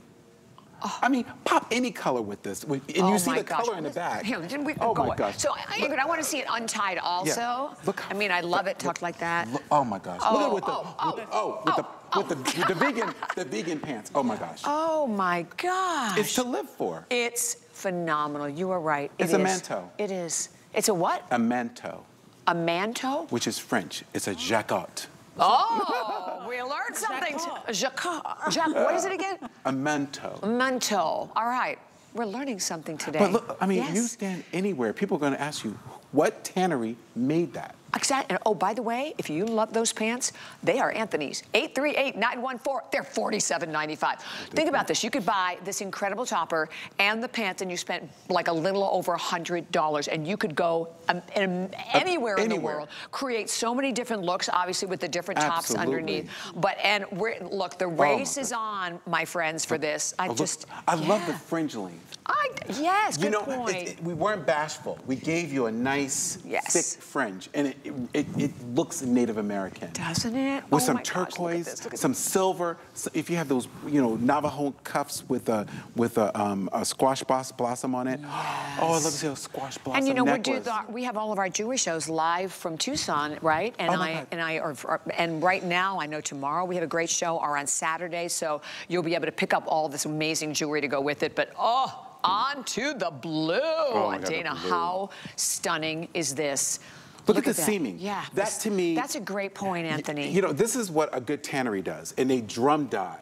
Oh. I mean, pop any color with this. And you oh see the gosh. color in the back. Here, didn't we oh go my gosh. So I, I want to see it untied also. Yeah. Look how, I mean, I love look, it tucked like that. Look, oh my gosh. Oh, look at with the, with the vegan, the vegan pants. Oh my gosh. Oh my gosh. It's to live for. It's phenomenal. You are right. It it's is. a manteau. It is. It's a what? A manteau. A manteau? Which is French. It's a jacotte. Oh, we learned something. Jacquard. Jacquard. What is it again? A manteau. Manteau. All right. We're learning something today. But look, I mean, yes. you stand anywhere, people are going to ask you, what tannery made that? Exactly. And oh, by the way, if you love those pants, they are Anthony's. eight three eight, nine one four. They're forty-seven ninety-five. Think about this. You could buy this incredible topper and the pants, and you spent like a little over one hundred dollars. And you could go um, um, anywhere, anywhere in the world, create so many different looks, obviously, with the different Absolutely. tops underneath. But, and we're, look, the race oh, is on, my friends, for this. I oh, just... Look, I yeah. love the fringe length. I, yes, you good know, point. It, it, we weren't bashful. We gave you a nice, yes. thick fringe. And it, it, it, it looks Native American. Doesn't it? With oh some turquoise, gosh, look at some silver. So if you have those, you know, Navajo cuffs with a with a, um, a squash blossom on it. Yes. Oh, I love to see a squash blossom. And you know, necklace. we do the, we have all of our Jewish shows live from Tucson, right? And oh I God. and I are, are and right now I know tomorrow we have a great show. Or on Saturday, so you'll be able to pick up all this amazing jewelry to go with it. But oh. On to the blue. Oh God, Dana, the blue. How stunning is this? Look, Look at, at the that. seaming. Yeah. That this, to me. That's a great point, Anthony. You know, this is what a good tannery does, and they drum dye.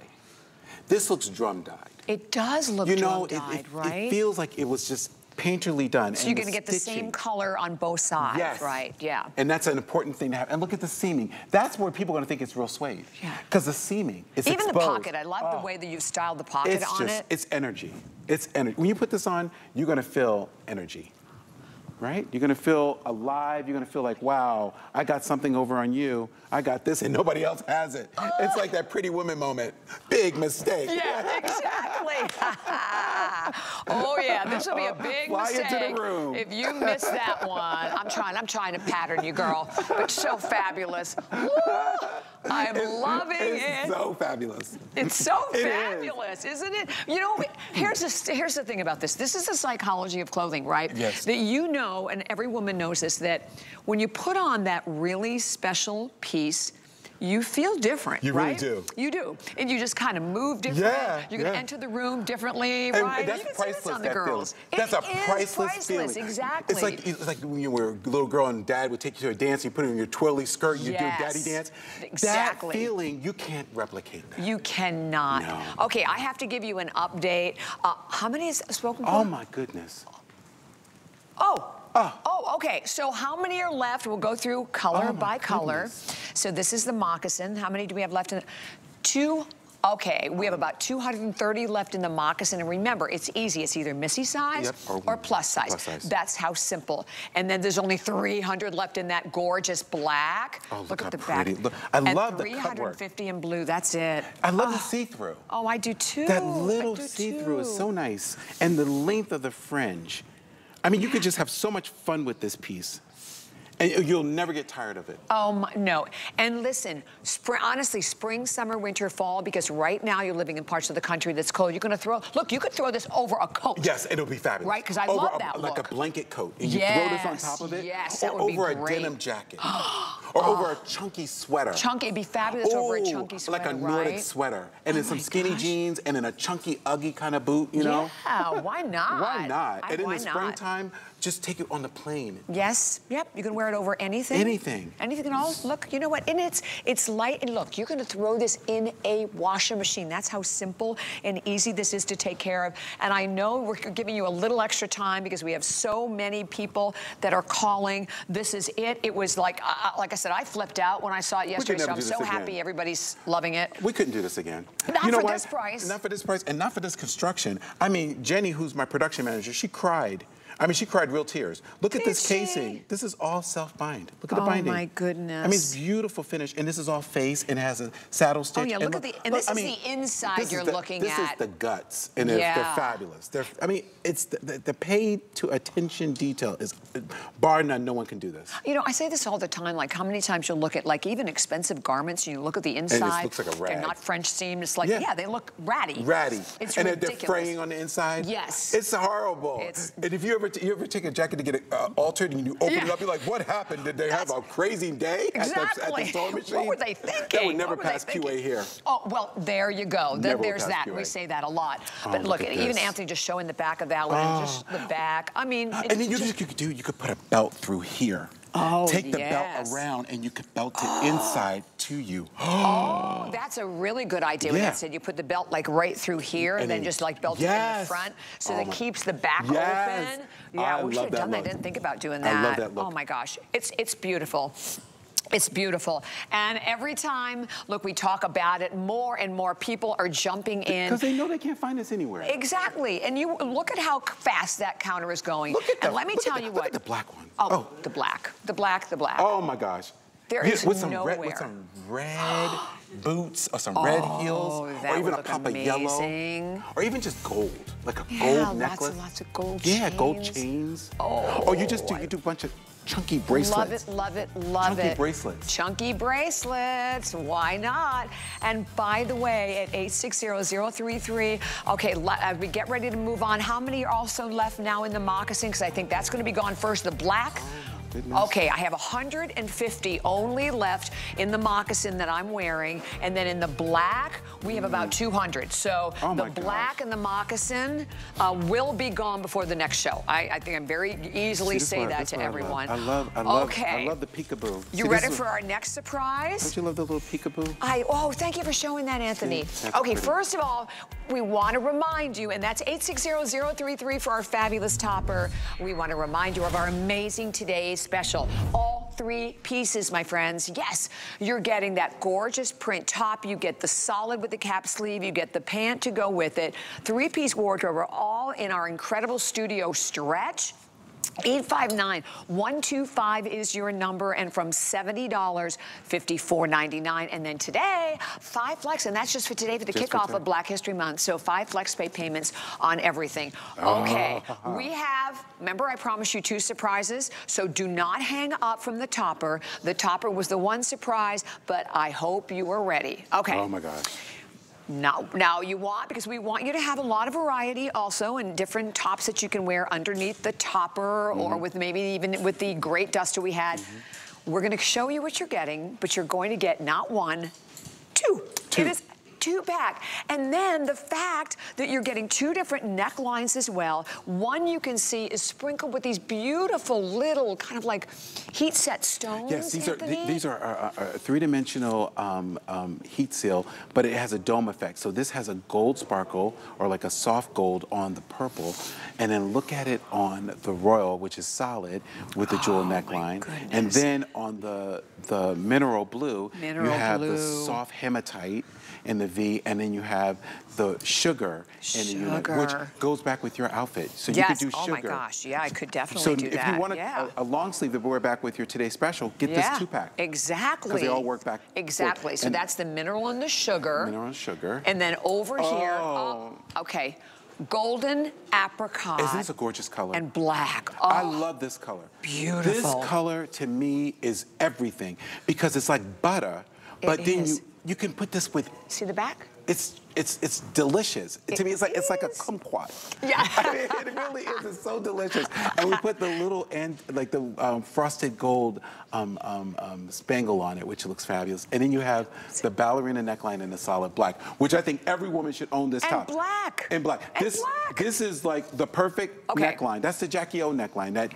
This looks drum dyed. It does look you know, drum dyed, it, it, right? It feels like it was just painterly done. So you're going to get stitching. the same color on both sides, yes. right? Yeah. And that's an important thing to have. And look at the seaming. That's where people are going to think it's real suede. Yeah. Because the seaming is Even exposed. the pocket. I love oh. the way that you've styled the pocket it's on just, it. It's energy. It's energy. When you put this on, you're going to feel energy, right? You're going to feel alive. You're going to feel like, wow, I got something over on you. I got this and nobody else has it. Uh. It's like that Pretty Woman moment. Big mistake. Yeah, exactly. Oh yeah, this will be a big Fly mistake into the room. if you miss that one. I'm trying, I'm trying to pattern you, girl. But so fabulous. Woo! I'm it's, loving it's it. It's so fabulous. It's so it fabulous, is. isn't it? You know, here's the here's the thing about this. This is the psychology of clothing, right? Yes. That you know, and every woman knows this, that when you put on that really special piece, you feel different, you right? You really do. You do. And you just kind of move differently. Yeah, You're going to yeah. enter the room differently, and, right? And that's you can priceless, see this on the that girls. That's it a priceless, priceless feeling. Exactly. It's like, it's like when you were a little girl and dad would take you to a dance, you put it in your twirly skirt, you yes. do daddy dance. Exactly. That feeling, you can't replicate that. You cannot. No. Okay, I have to give you an update. Uh, how many is spoken for? Oh, my goodness. Oh. Oh. oh, okay. So how many are left? We'll go through color oh by color. Goodness. So this is the moccasin. How many do we have left? In the... Two. Okay, we have about two hundred thirty left in the moccasin. And remember, it's easy. It's either Missy size yep, or, or plus, size. plus size. That's how simple. And then there's only three hundred left in that gorgeous black. Oh, look, look at the pretty. back. Look, I and love the cut work. three hundred fifty in blue. That's it. I love oh. the see-through. Oh, I do too. That little see-through is so nice. And the length of the fringe. I mean, you could just have so much fun with this piece. And you'll never get tired of it. Oh, my, no. And listen, spring, honestly, spring, summer, winter, fall, because right now you're living in parts of the country that's cold. You're going to throw, look, you could throw this over a coat. Yes, it'll be fabulous. Right? Because I over love a, that Like look. a blanket coat. And you yes, throw this on top of it. Yes, that would be great. Or over a denim jacket. Or oh. over a chunky sweater. Chunky, it'd be fabulous oh, over a chunky sweater, like a Nordic right? sweater. And oh in some skinny gosh. jeans and in a chunky, uggy kind of boot, you know? Yeah, why not? Why not? I, and in the springtime, just take it on the plane. Yes, yep, you can wear it over anything. Anything. Anything at all. Look, you know what, and it's, it's light, and look, you're gonna throw this in a washing machine. That's how simple and easy this is to take care of. And I know we're giving you a little extra time because we have so many people that are calling. This is it. It was like, uh, like I said, I flipped out when I saw it yesterday, so I'm so happy everybody's loving it. We couldn't do this again. Not for this price. Not for this price, and not for this construction. I mean, Jenny, who's my production manager, she cried. I mean, she cried real tears. Look at this casing. This is all self-bind. Look at the binding. Oh my goodness. I mean, it's beautiful finish, and this is all face, and it has a saddle stitch. Oh yeah, look at the, and this is the inside you're looking at. This is the guts, and they're fabulous. They're, I mean, it's the, the, the paid to attention detail is, bar none, no one can do this. You know, I say this all the time, like how many times you'll look at, like even expensive garments, and you look at the inside. And it looks like a rag. They're not French seam. It's like, yeah, yeah they look ratty. Ratty. It's ridiculous. And they're fraying on the inside. Yes. It's horrible. It's, and if you ever You ever take a jacket to get it uh, altered and you open yeah. it up, you're like, what happened? Did they That's have a crazy day exactly. at, the, at the sewing machine? What were they thinking? That would never pass Q A here. Oh, well, there you go. Never There's that. Q A. We say that a lot. Oh, but look, look even this. Anthony just showing the back of that one, oh. just the back. I mean. And then you, just, you could do, you could put a belt through here. Oh, Take the yes. belt around and you could belt it oh. inside to you. Oh, that's a really good idea. Yeah. What I said, you put the belt like right through here and, and then, then just like belt yes. it in the front so oh that it keeps the back yes. open. Yeah, I we should have done that. I didn't think about doing that. I love that look. Oh my gosh, it's, it's beautiful. It's beautiful. And every time, look, we talk about it, more and more people are jumping in. Because they know they can't find this anywhere. Exactly. And you look at how fast that counter is going. Look at that. And let me look tell the, you look what. Look at the black one. Oh, oh, the black. The black, the black. Oh, my gosh. There is with some nowhere. Red, with some red boots or some oh, red heels or even a pop of yellow or even just gold, like a yeah, gold necklace. Yeah, lots and lots of gold yeah, chains. Yeah, gold chains. Oh, Or you just do, you do a bunch of chunky bracelets. Love it, love it, love it. Chunky bracelets. Chunky bracelets, why not? And by the way, at eight six zero zero three three, okay, as we get ready to move on, how many are also left now in the moccasin? Because I think that's gonna be gone first, the black. Goodness. Okay, I have one hundred fifty only left in the moccasin that I'm wearing, and then in the black, we have about two hundred. So oh the black gosh. and the moccasin uh, will be gone before the next show. I, I think I very easily See, say part, that to everyone. I love, I love, I love, okay. I love the peekaboo. You See, ready for our next surprise? Don't you love the little peekaboo? I oh, thank you for showing that, Anthony. See, okay, pretty. First of all, we want to remind you, and that's eight six zero zero three three for our fabulous topper. We want to remind you of our amazing today's special. All three pieces, my friends. Yes, you're getting that gorgeous print top. You get the solid with the cap sleeve. You get the pant to go with it. Three-piece wardrobe are all in our incredible studio stretch. eight five nine, one two five is your number, and from seventy dollars, fifty-four ninety-nine. And then today, five flex, and that's just for today for the just kickoff of Black History Month. So five flex pay payments on everything. Oh. Okay, we have, remember I promised you two surprises, so do not hang up from the topper. The topper was the one surprise, but I hope you were ready. Okay. Oh my gosh. Now, now you want, because we want you to have a lot of variety also, and different tops that you can wear underneath the topper, mm-hmm. or with maybe even with the great duster we had. Mm-hmm. We're going to show you what you're getting, but you're going to get not one, two. Two. It is two back. And then the fact that you're getting two different necklines as well. One you can see is sprinkled with these beautiful little kind of like heat set stones. Yes, these Anthony. are these are uh, uh, three-dimensional um, um, heat seal, but it has a dome effect. So this has a gold sparkle, or like a soft gold on the purple, and then look at it on the royal, which is solid with the jewel oh, neckline, and then on the the mineral blue, mineral you have blue. the soft hematite in the V, and then you have the sugar, sugar. in the unit, which goes back with your outfit. So yes. you could do sugar. Oh my gosh, yeah, I could definitely so do that. So if you want yeah. a, a long sleeve to wear back with your today's special, get yeah. this two pack. Exactly. Because they all work back. Exactly. Forth. So and that's the mineral and the sugar. Mineral and sugar. And then over oh. here, oh, okay. golden apricot. Isn't this a gorgeous color? And black. Oh, I love this color. Beautiful. This color to me is everything, because it's like butter, but it then is. you you can put this with. See the back? It's it's it's delicious. It to me, it's like is. it's like a kumquat. Yeah, I mean, it really is. It's so delicious. And we put the little and like the um, frosted gold um, um, um, spangle on it, which looks fabulous. And then you have the ballerina neckline and the solid black, which I think every woman should own this and top. And black. And black. And this black. This is like the perfect okay. neckline. That's the Jackie O neckline. That.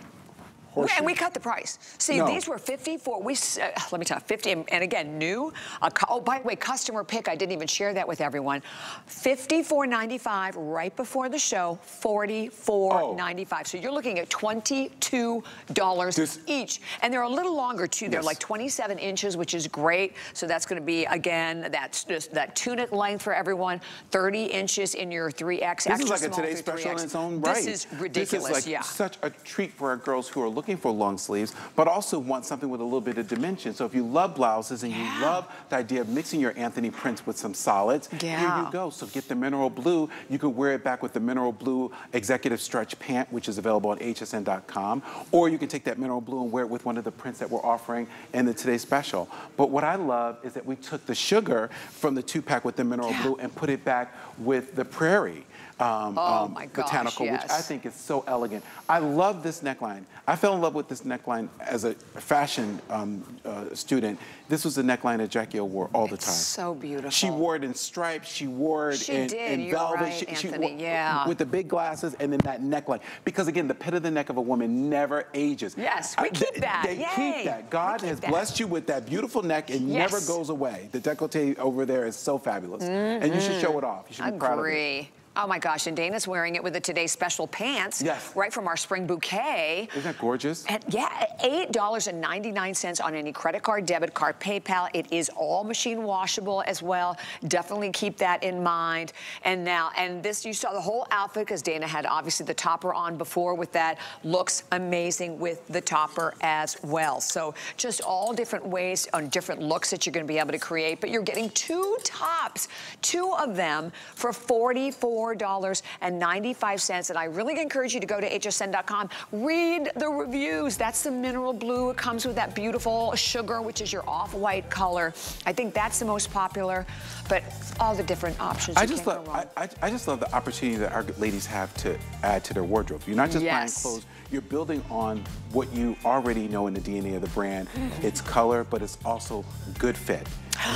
Horseshoe. And we cut the price. See, no. these were fifty-four. We uh, let me tell you, fifty. And, and again, new. Uh, oh, by the way, customer pick. I didn't even share that with everyone. fifty-four ninety-five right before the show. forty-four ninety-five. Oh. So you're looking at twenty-two dollars this, each, and they're a little longer too. They're yes. like twenty-seven inches, which is great. So that's going to be again that's just that tunic length for everyone. thirty inches in your three X. This is like a today's special in its own right. This is ridiculous. This is like yeah. such a treat for our girls who are looking. looking for long sleeves, but also want something with a little bit of dimension. So if you love blouses and yeah. you love the idea of mixing your Antthony prints with some solids, yeah. here you go. So get the mineral blue. You could wear it back with the mineral blue executive stretch pant, which is available on H S N dot com, or you can take that mineral blue and wear it with one of the prints that we're offering in the Today Special. But what I love is that we took the sugar from the two-pack with the mineral yeah. blue and put it back with the prairie. Um, oh um, my gosh, botanical, yes. which I think is so elegant. I love this neckline. I fell in love with this neckline as a fashion um, uh, student. This was the neckline that Jackie O wore all the it's time. So beautiful. She wore it in stripes. She wore it she in, did. in velvet. Right, she, Anthony, she wore, yeah. with the big glasses and then that neckline. Because again, the pit of the neck of a woman never ages. Yes, we I, keep th that. They Yay. keep that. God keep has that. blessed you with that beautiful neck. It yes. never goes away. The décolleté over there is so fabulous, mm-hmm. and you should show it off. You should Agree. be proud of it. Oh my gosh, and Dana's wearing it with the Today's Special pants, yes. right from our spring bouquet. Isn't that gorgeous? And yeah, eight ninety-nine on any credit card, debit card, PayPal. It is all machine washable as well. Definitely keep that in mind. And now, and this, you saw the whole outfit because Dana had obviously the topper on before with that. Looks amazing with the topper as well. So just all different ways on different looks that you're gonna be able to create, but you're getting two tops, two of them for forty-four. four dollars and ninety-five cents. And I really encourage you to go to H S N dot com. Read the reviews. That's the mineral blue. It comes with that beautiful sugar, which is your off-white color. I think that's the most popular, but all the different options. I just love I, I just love the opportunity that our ladies have to add to their wardrobe. You're not just yes. buying clothes. You're building on what you already know in the D N A of the brand. Mm-hmm. It's color, but it's also good fit.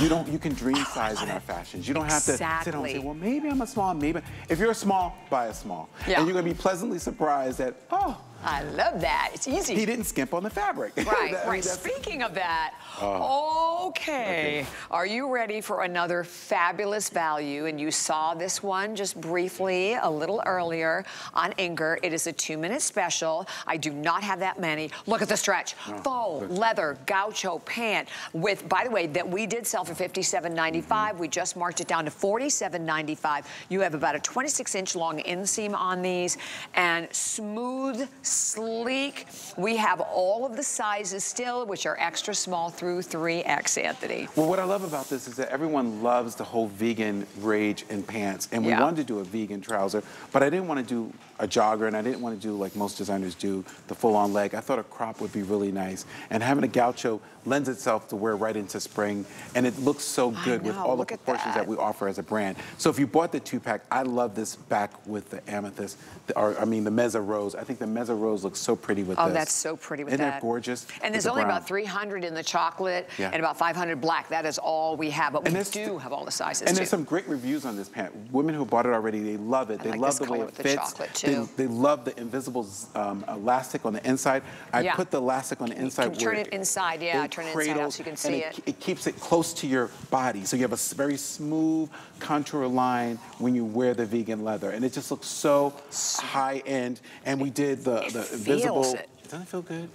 You don't. You can dream oh, size in our fashions. You don't exactly. have to sit home and say, well, maybe I'm a small, maybe. If you're a small, buy a small. Yeah. And you're gonna be pleasantly surprised that, oh. I love that. It's easy. He didn't skimp on the fabric. Right, that, right. Speaking of that, oh. okay. okay. Are you ready for another fabulous value? And you saw this one just briefly a little earlier on Inger. It is a two-minute special. I do not have that many. Look at the stretch. Oh, faux, good. leather, gaucho pant with, by the way, that we did sell for fifty-seven ninety-five. Mm-hmm. We just marked it down to forty-seven ninety-five. You have about a twenty-six inch long inseam on these and smooth, sleek. We have all of the sizes still, which are extra small through three X, Anthony. Well, what I love about this is that everyone loves the whole vegan rage in pants, and we yeah. wanted to do a vegan trouser, but I didn't want to do a jogger, and I didn't want to do like most designers do, the full-on leg. I thought a crop would be really nice, and having a gaucho lends itself to wear right into spring, and it looks so good know, with all the proportions that. that we offer as a brand. So if you bought the two-pack, I love this back with the amethyst, the, or I mean the mezza rose. I think the mezza rose looks so pretty with oh, this. Oh, that's so pretty with Isn't that. Isn't that gorgeous? And there's the only brown. About three hundred in the chocolate yeah. and about five hundred black. That is all we have, but and we do have all the sizes And too. There's some great reviews on this pant. Women who bought it already, they love it. I they like love the way it fits. The chocolate too. They, they love the invisible um, elastic on the inside. I yeah. put the elastic on the inside. You can turn it, it inside, yeah, it turn it inside out so you can see it. It. It keeps it close to your body, so you have a very smooth contour line when you wear the vegan leather, and it just looks so high-end. And we did the, it the invisible. It. Doesn't it feel good?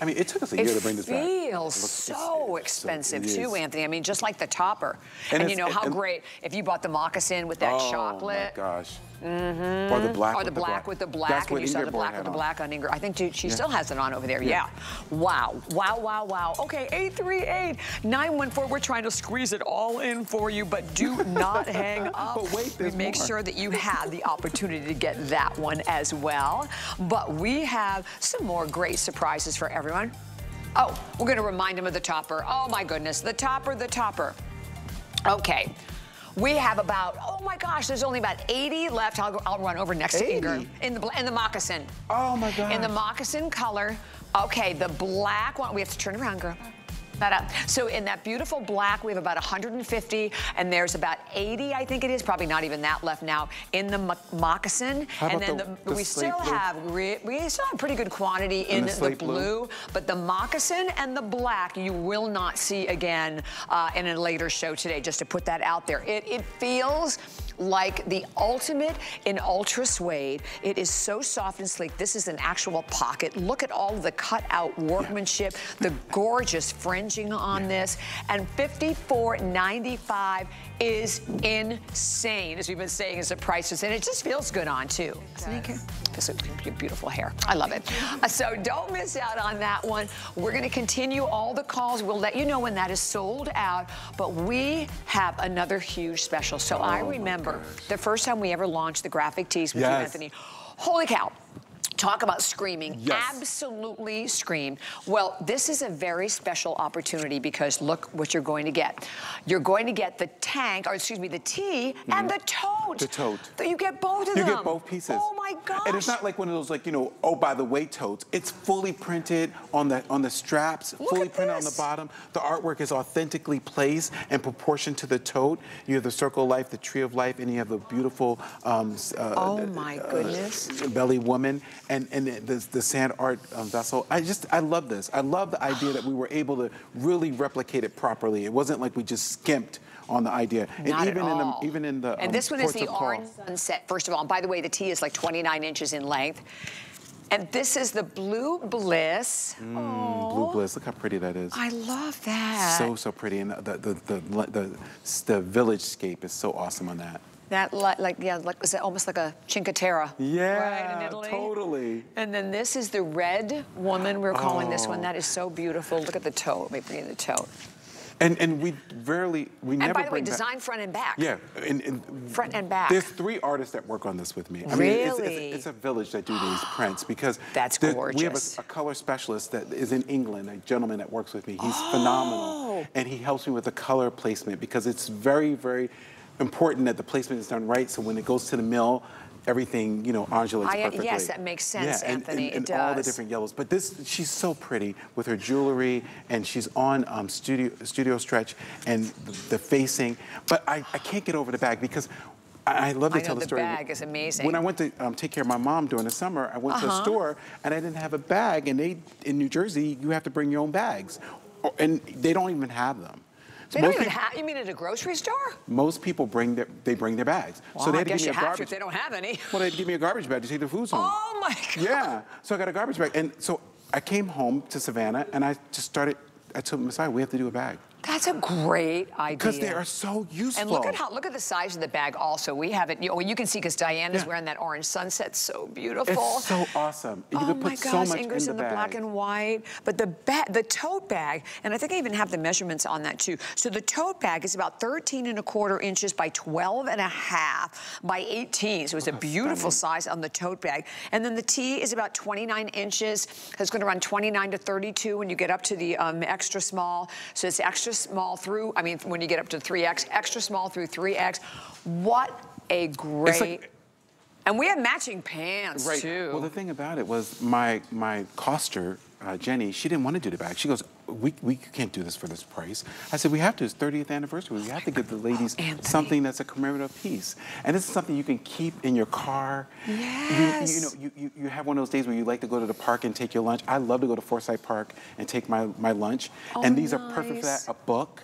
I mean, it took us a it year to bring this back. It feels so expensive, so, too, Anthony. I mean, just like the topper. And, and you know how great if you bought the moccasin with that oh chocolate. Oh, my gosh. Mm-hmm. Or the black, or the with, black, the black. with the black. That's and you Inger saw the black with the black on Inger. I think she, she yeah. still has it on over there. Yeah. yeah. Wow. Wow, wow, wow. Okay, eight three eight, nine one four. We're trying to squeeze it all in for you, but do not hang up. But wait, there's we make more. sure that you have the opportunity to get that one as well. But we have some more great surprises for everyone. Oh, we're going to remind them of the topper. Oh, my goodness. The topper, the topper. Okay. We have about, oh my gosh, there's only about eighty left. I'll, I'll run over next eighty. To Inger. In the, in the moccasin. Oh my gosh. In the moccasin color. Okay, the black one. We have to turn around, girl. That up. So in that beautiful black, we have about one hundred fifty, and there's about eighty, I think it is, probably not even that left now, in the mo moccasin. How and then the, the, the we still blue? have re we still have pretty good quantity in the, the blue, blue, but the moccasin and the black you will not see again uh, in a later show today. Just to put that out there, it it feels like the ultimate in ultra suede. It is so soft and sleek. This is an actual pocket. Look at all the cutout workmanship, yeah. the gorgeous fringing on yeah. this, and fifty-four ninety-five is insane, as we've been saying, is the prices, and it just feels good on too. It beautiful hair. I love it. Uh, so don't miss out on that one. We're going to continue all the calls. We'll let you know when that is sold out, but we have another huge special. So oh. I remember. The first time we ever launched the graphic tees with yes. you, Anthony. Holy cow. Talk about screaming. Yes. Absolutely scream. Well, this is a very special opportunity because look what you're going to get. You're going to get the tank, or excuse me, the tee mm-hmm. and the tote. The tote. You get both of you them. You get both pieces. Oh my gosh. And it's not like one of those like, you know, oh by the way totes. It's fully printed on the on the straps, look fully printed this. on the bottom. The artwork is authentically placed and proportioned to the tote. You have the circle of life, the tree of life, and you have the beautiful um, uh, oh my goodness. Uh, belly woman. And, and the, the sand art um, vessel. I just, I love this. I love the idea that we were able to really replicate it properly. It wasn't like we just skimped on the idea. Not and even at all. In the, even in the, and um, this one is the orange sunset, first of all. And by the way, the tee is like twenty-nine inches in length. And this is the Blue Bliss. Mm, Blue Bliss, look how pretty that is. I love that. So, so pretty. And the, the, the, the, the, the village scape is so awesome on that. That like, like yeah, like is it almost like a Cinque Terre? Yeah, right, in Italy. Totally. And then this is the red woman. We're calling oh. this one. That is so beautiful. Look at the toe. Let me bring in the toe. And and we rarely, we and never. And by the bring way, design back. front and back. Yeah, and, and front and back. There's three artists that work on this with me. I really? mean, it's, it's, it's a village that do these prints because that's the, gorgeous. We have a, a color specialist that is in England, a gentleman that works with me. He's oh. phenomenal, and he helps me with the color placement because it's very, very important that the placement is done right. So when it goes to the mill, everything, you know, Angela's I, perfectly. Yes, that makes sense, yeah, Antthony, and, and, and it does. all the different yellows. But this, she's so pretty with her jewelry, and she's on um, studio studio stretch and the, the facing. But I, I can't get over the bag because I, I love to I tell know the, the story. The bag is amazing. When I went to um, take care of my mom during the summer, I went uh-huh. to a store, and I didn't have a bag. And they, in New Jersey, you have to bring your own bags. Or, and they don't even have them. They most don't even people, have, you mean at a grocery store? Most people bring their, they bring their bags. Well, so they had I to guess give me you a have to if they don't have any. Well, they had to give me a garbage bag to take the foods home. Oh my God. Yeah, so I got a garbage bag. And so I came home to Savannah and I just started, I told them, Messiah, we have to do a bag. That's a great idea. Because they are so useful. And look at how, look at the size of the bag also. We have it, you, oh, you can see because Diana's yeah. wearing that orange sunset, so beautiful. It's so awesome. You oh can put gosh, so much Ingra's in the, in the black and white. But the ba the tote bag, and I think I even have the measurements on that too. So the tote bag is about thirteen and a quarter inches by twelve and a half by eighteen. So it's oh, a beautiful stunning. size on the tote bag. And then the tee is about twenty-nine inches. It's gonna run twenty-nine to thirty-two when you get up to the um, extra small. So it's extra small through, I mean, when you get up to three X, extra small through three X. What a great, like, and we have matching pants right. too. Well, the thing about it was my my coster, uh, Jenny, she didn't want to do the bag. She goes, we, we can't do this for this price. I said, we have to, it's thirtieth anniversary. We have to give the ladies oh, something that's a commemorative piece. And this is something you can keep in your car. Yes. You, you know, you, you, you have one of those days where you like to go to the park and take your lunch. I love to go to Forsyth Park and take my, my lunch. Oh, and these nice. are perfect for that, a book.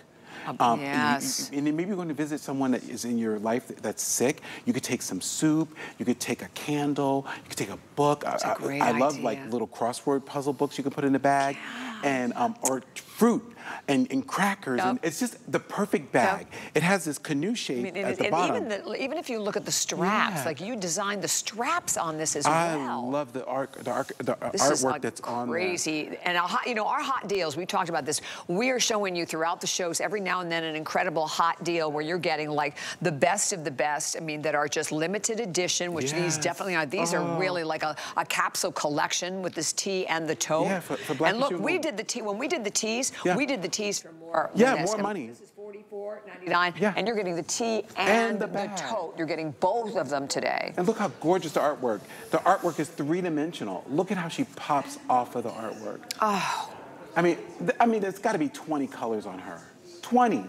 Um, yes. And, you, and then maybe you're going to visit someone that is in your life that, that's sick. You could take some soup. You could take a candle. You could take a book. That's I, a great I, I love idea. like little crossword puzzle books you can put in the bag, yeah. and um, or fruit and, and crackers. Yep. And it's just the perfect bag. Yep. It has this canoe shape I mean, and, at the and bottom. Even, the, even if you look at the straps, yeah. like you designed the straps on this as I well. I love the art, the, arc, the this artwork is a that's crazy. on crazy. And a hot, you know, our hot deals. We talked about this. We are showing you throughout the shows every night. Now and then an incredible hot deal where you're getting like the best of the best, I mean, that are just limited edition, which yes. these definitely are. These oh. are really like a, a capsule collection with this tee and the tote. Yeah, for, for black and look, we did the tee, when we did the tees, yeah. we did the tees for more. Yeah, more and money. This is forty-four ninety-nine, yeah. and you're getting the tee and, and the, the tote. You're getting both of them today. And look how gorgeous the artwork. The artwork is three-dimensional. Look at how she pops off of the artwork. Oh. I mean, th I mean, there's gotta be twenty colors on her. twenty.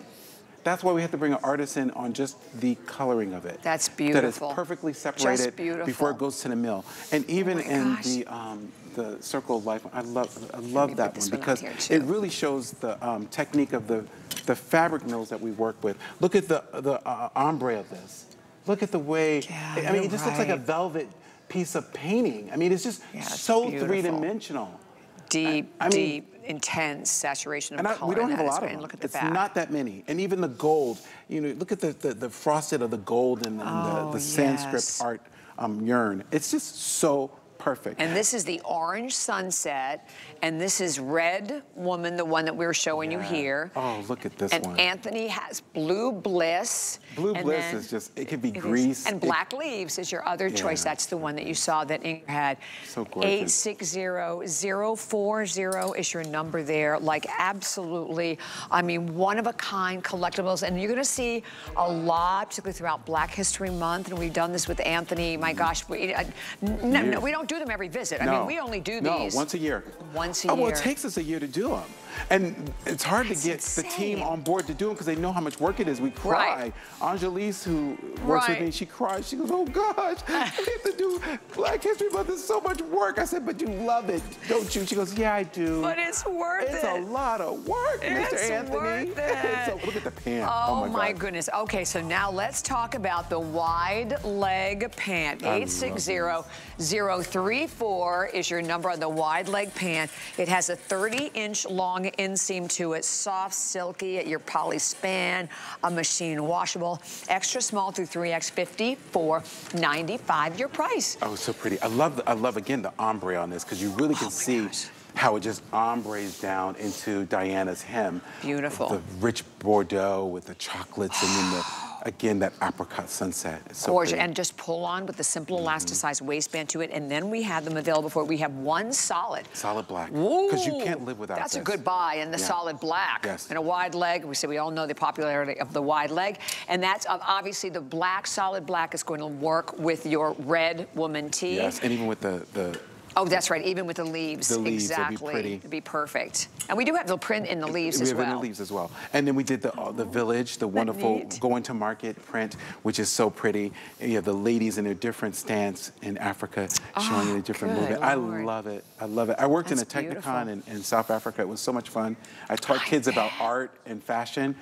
That's why we have to bring an artisan on just the coloring of it. That's beautiful. That is perfectly separated before it goes to the mill. And even oh in gosh. the um, the circle of life, I love I love that one because it really shows the um, technique of the the fabric mills that we work with. Look at the the uh, ombre of this. Look at the way. Yeah, it, I mean, it just right. looks like a velvet piece of painting. I mean, it's just yeah, it's so beautiful. three-dimensional. Deep, I, I deep. Mean, intense saturation of and I, color. We don't have a lot of them. Look at the it's back. not that many. And even the gold, you know, look at the, the, the frosted of the gold and the, oh, the, the Sanskrit yes. art um, yarn. It's just so perfect. And this is the orange sunset, and this is Red Woman, the one that we were showing yeah. you here. Oh, look at this and one. And Antthony has Blue Bliss. Blue and Bliss is just, it could be Grease. And Black it, Leaves is your other yeah. choice. That's the one that you saw that Inger had. So gorgeous. eight six zero zero four zero is your number there. Like, absolutely, I mean, one-of-a-kind collectibles. And you're going to see a lot, particularly throughout Black History Month, and we've done this with Antthony. My gosh, we, uh, no, no, we don't do them every visit. No. I mean, we only do these. No, once a year. Once a oh, year. Well, it takes us a year to do them. And it's hard That's to get insane. the team on board to do them because they know how much work it is. We cry. Right. Angelise, who works right. with me, she cries. She goes, oh, gosh, I have to do Black History Month. There's so much work. I said, but you love it, don't you? She goes, yeah, I do. But it's worth it's it. It's a lot of work, it's Mister Antthony. Worth it. So look at the pant. Oh, oh my, my goodness. Okay, so now let's talk about the wide leg pant. eight six zero zero three. three four is your number on the wide leg pant. It has a thirty inch long inseam to it, soft, silky at your poly span, a machine washable, extra small through three X, fifty-four ninety-five your price. Oh, so pretty. I love, the, I love again, the ombre on this because you really can oh see gosh. how it just ombres down into Diana's hem. Beautiful. The rich Bordeaux with the chocolates and then the... Again, that apricot sunset. It's so gorgeous, pretty. And just pull on with the simple mm-hmm. elasticized waistband to it, and then we have them available for, we have one solid. Solid black, because you can't live without That's this. a good buy, and the yeah. solid black, yes. and a wide leg. We say we all know the popularity of the wide leg, and that's obviously the black, solid black is going to work with your red woman tee. Yes, and even with the, the Oh, that's right. Even with the leaves, the leaves exactly, it'll be pretty. It'd be perfect. And we do have the print in the leaves we as well. We have in the leaves as well. And then we did the oh, the village, the wonderful going to market print, which is so pretty. You have the ladies in their different stance in Africa, oh, showing you a different movement. Lord. I love it. I love it. I worked that's in a Technicon in, in South Africa. It was so much fun. I taught I kids bet. about art and fashion.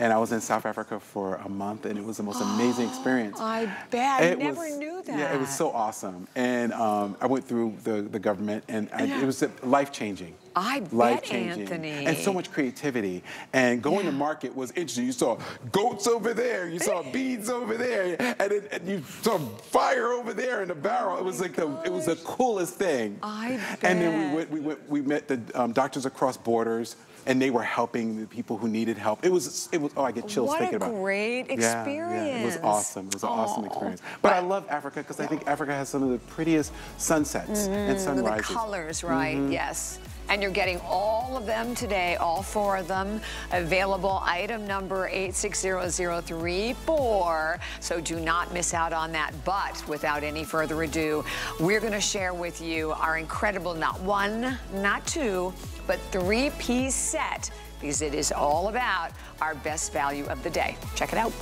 And I was in South Africa for a month, and it was the most oh, amazing experience. I bet. It I never was, knew that. Yeah, it was so awesome. And um, I went through the, the government, and I, yeah. it was life-changing. I Life bet, changing. Antthony. And so much creativity. And going yeah. to market was interesting. You saw goats over there. You saw beads over there. And, it, and you saw fire over there in the barrel. Oh it was like gosh. the it was the coolest thing. I bet. And then we went, we went, we met the um, Doctors Across Borders, and they were helping the people who needed help. It was it was oh I get chills what thinking about it. What a great experience. Yeah, yeah. It was awesome. It was an Aww. awesome experience. But, but I love Africa because yeah. I think Africa has some of the prettiest sunsets mm, and sunrises. The colors, right? Mm-hmm. Yes. And you're getting all of them today, all four of them, available item number eight six zero zero three four. So do not miss out on that. But without any further ado, we're gonna share with you our incredible, not one, not two, but three-piece set, because it is all about our best value of the day. Check it out.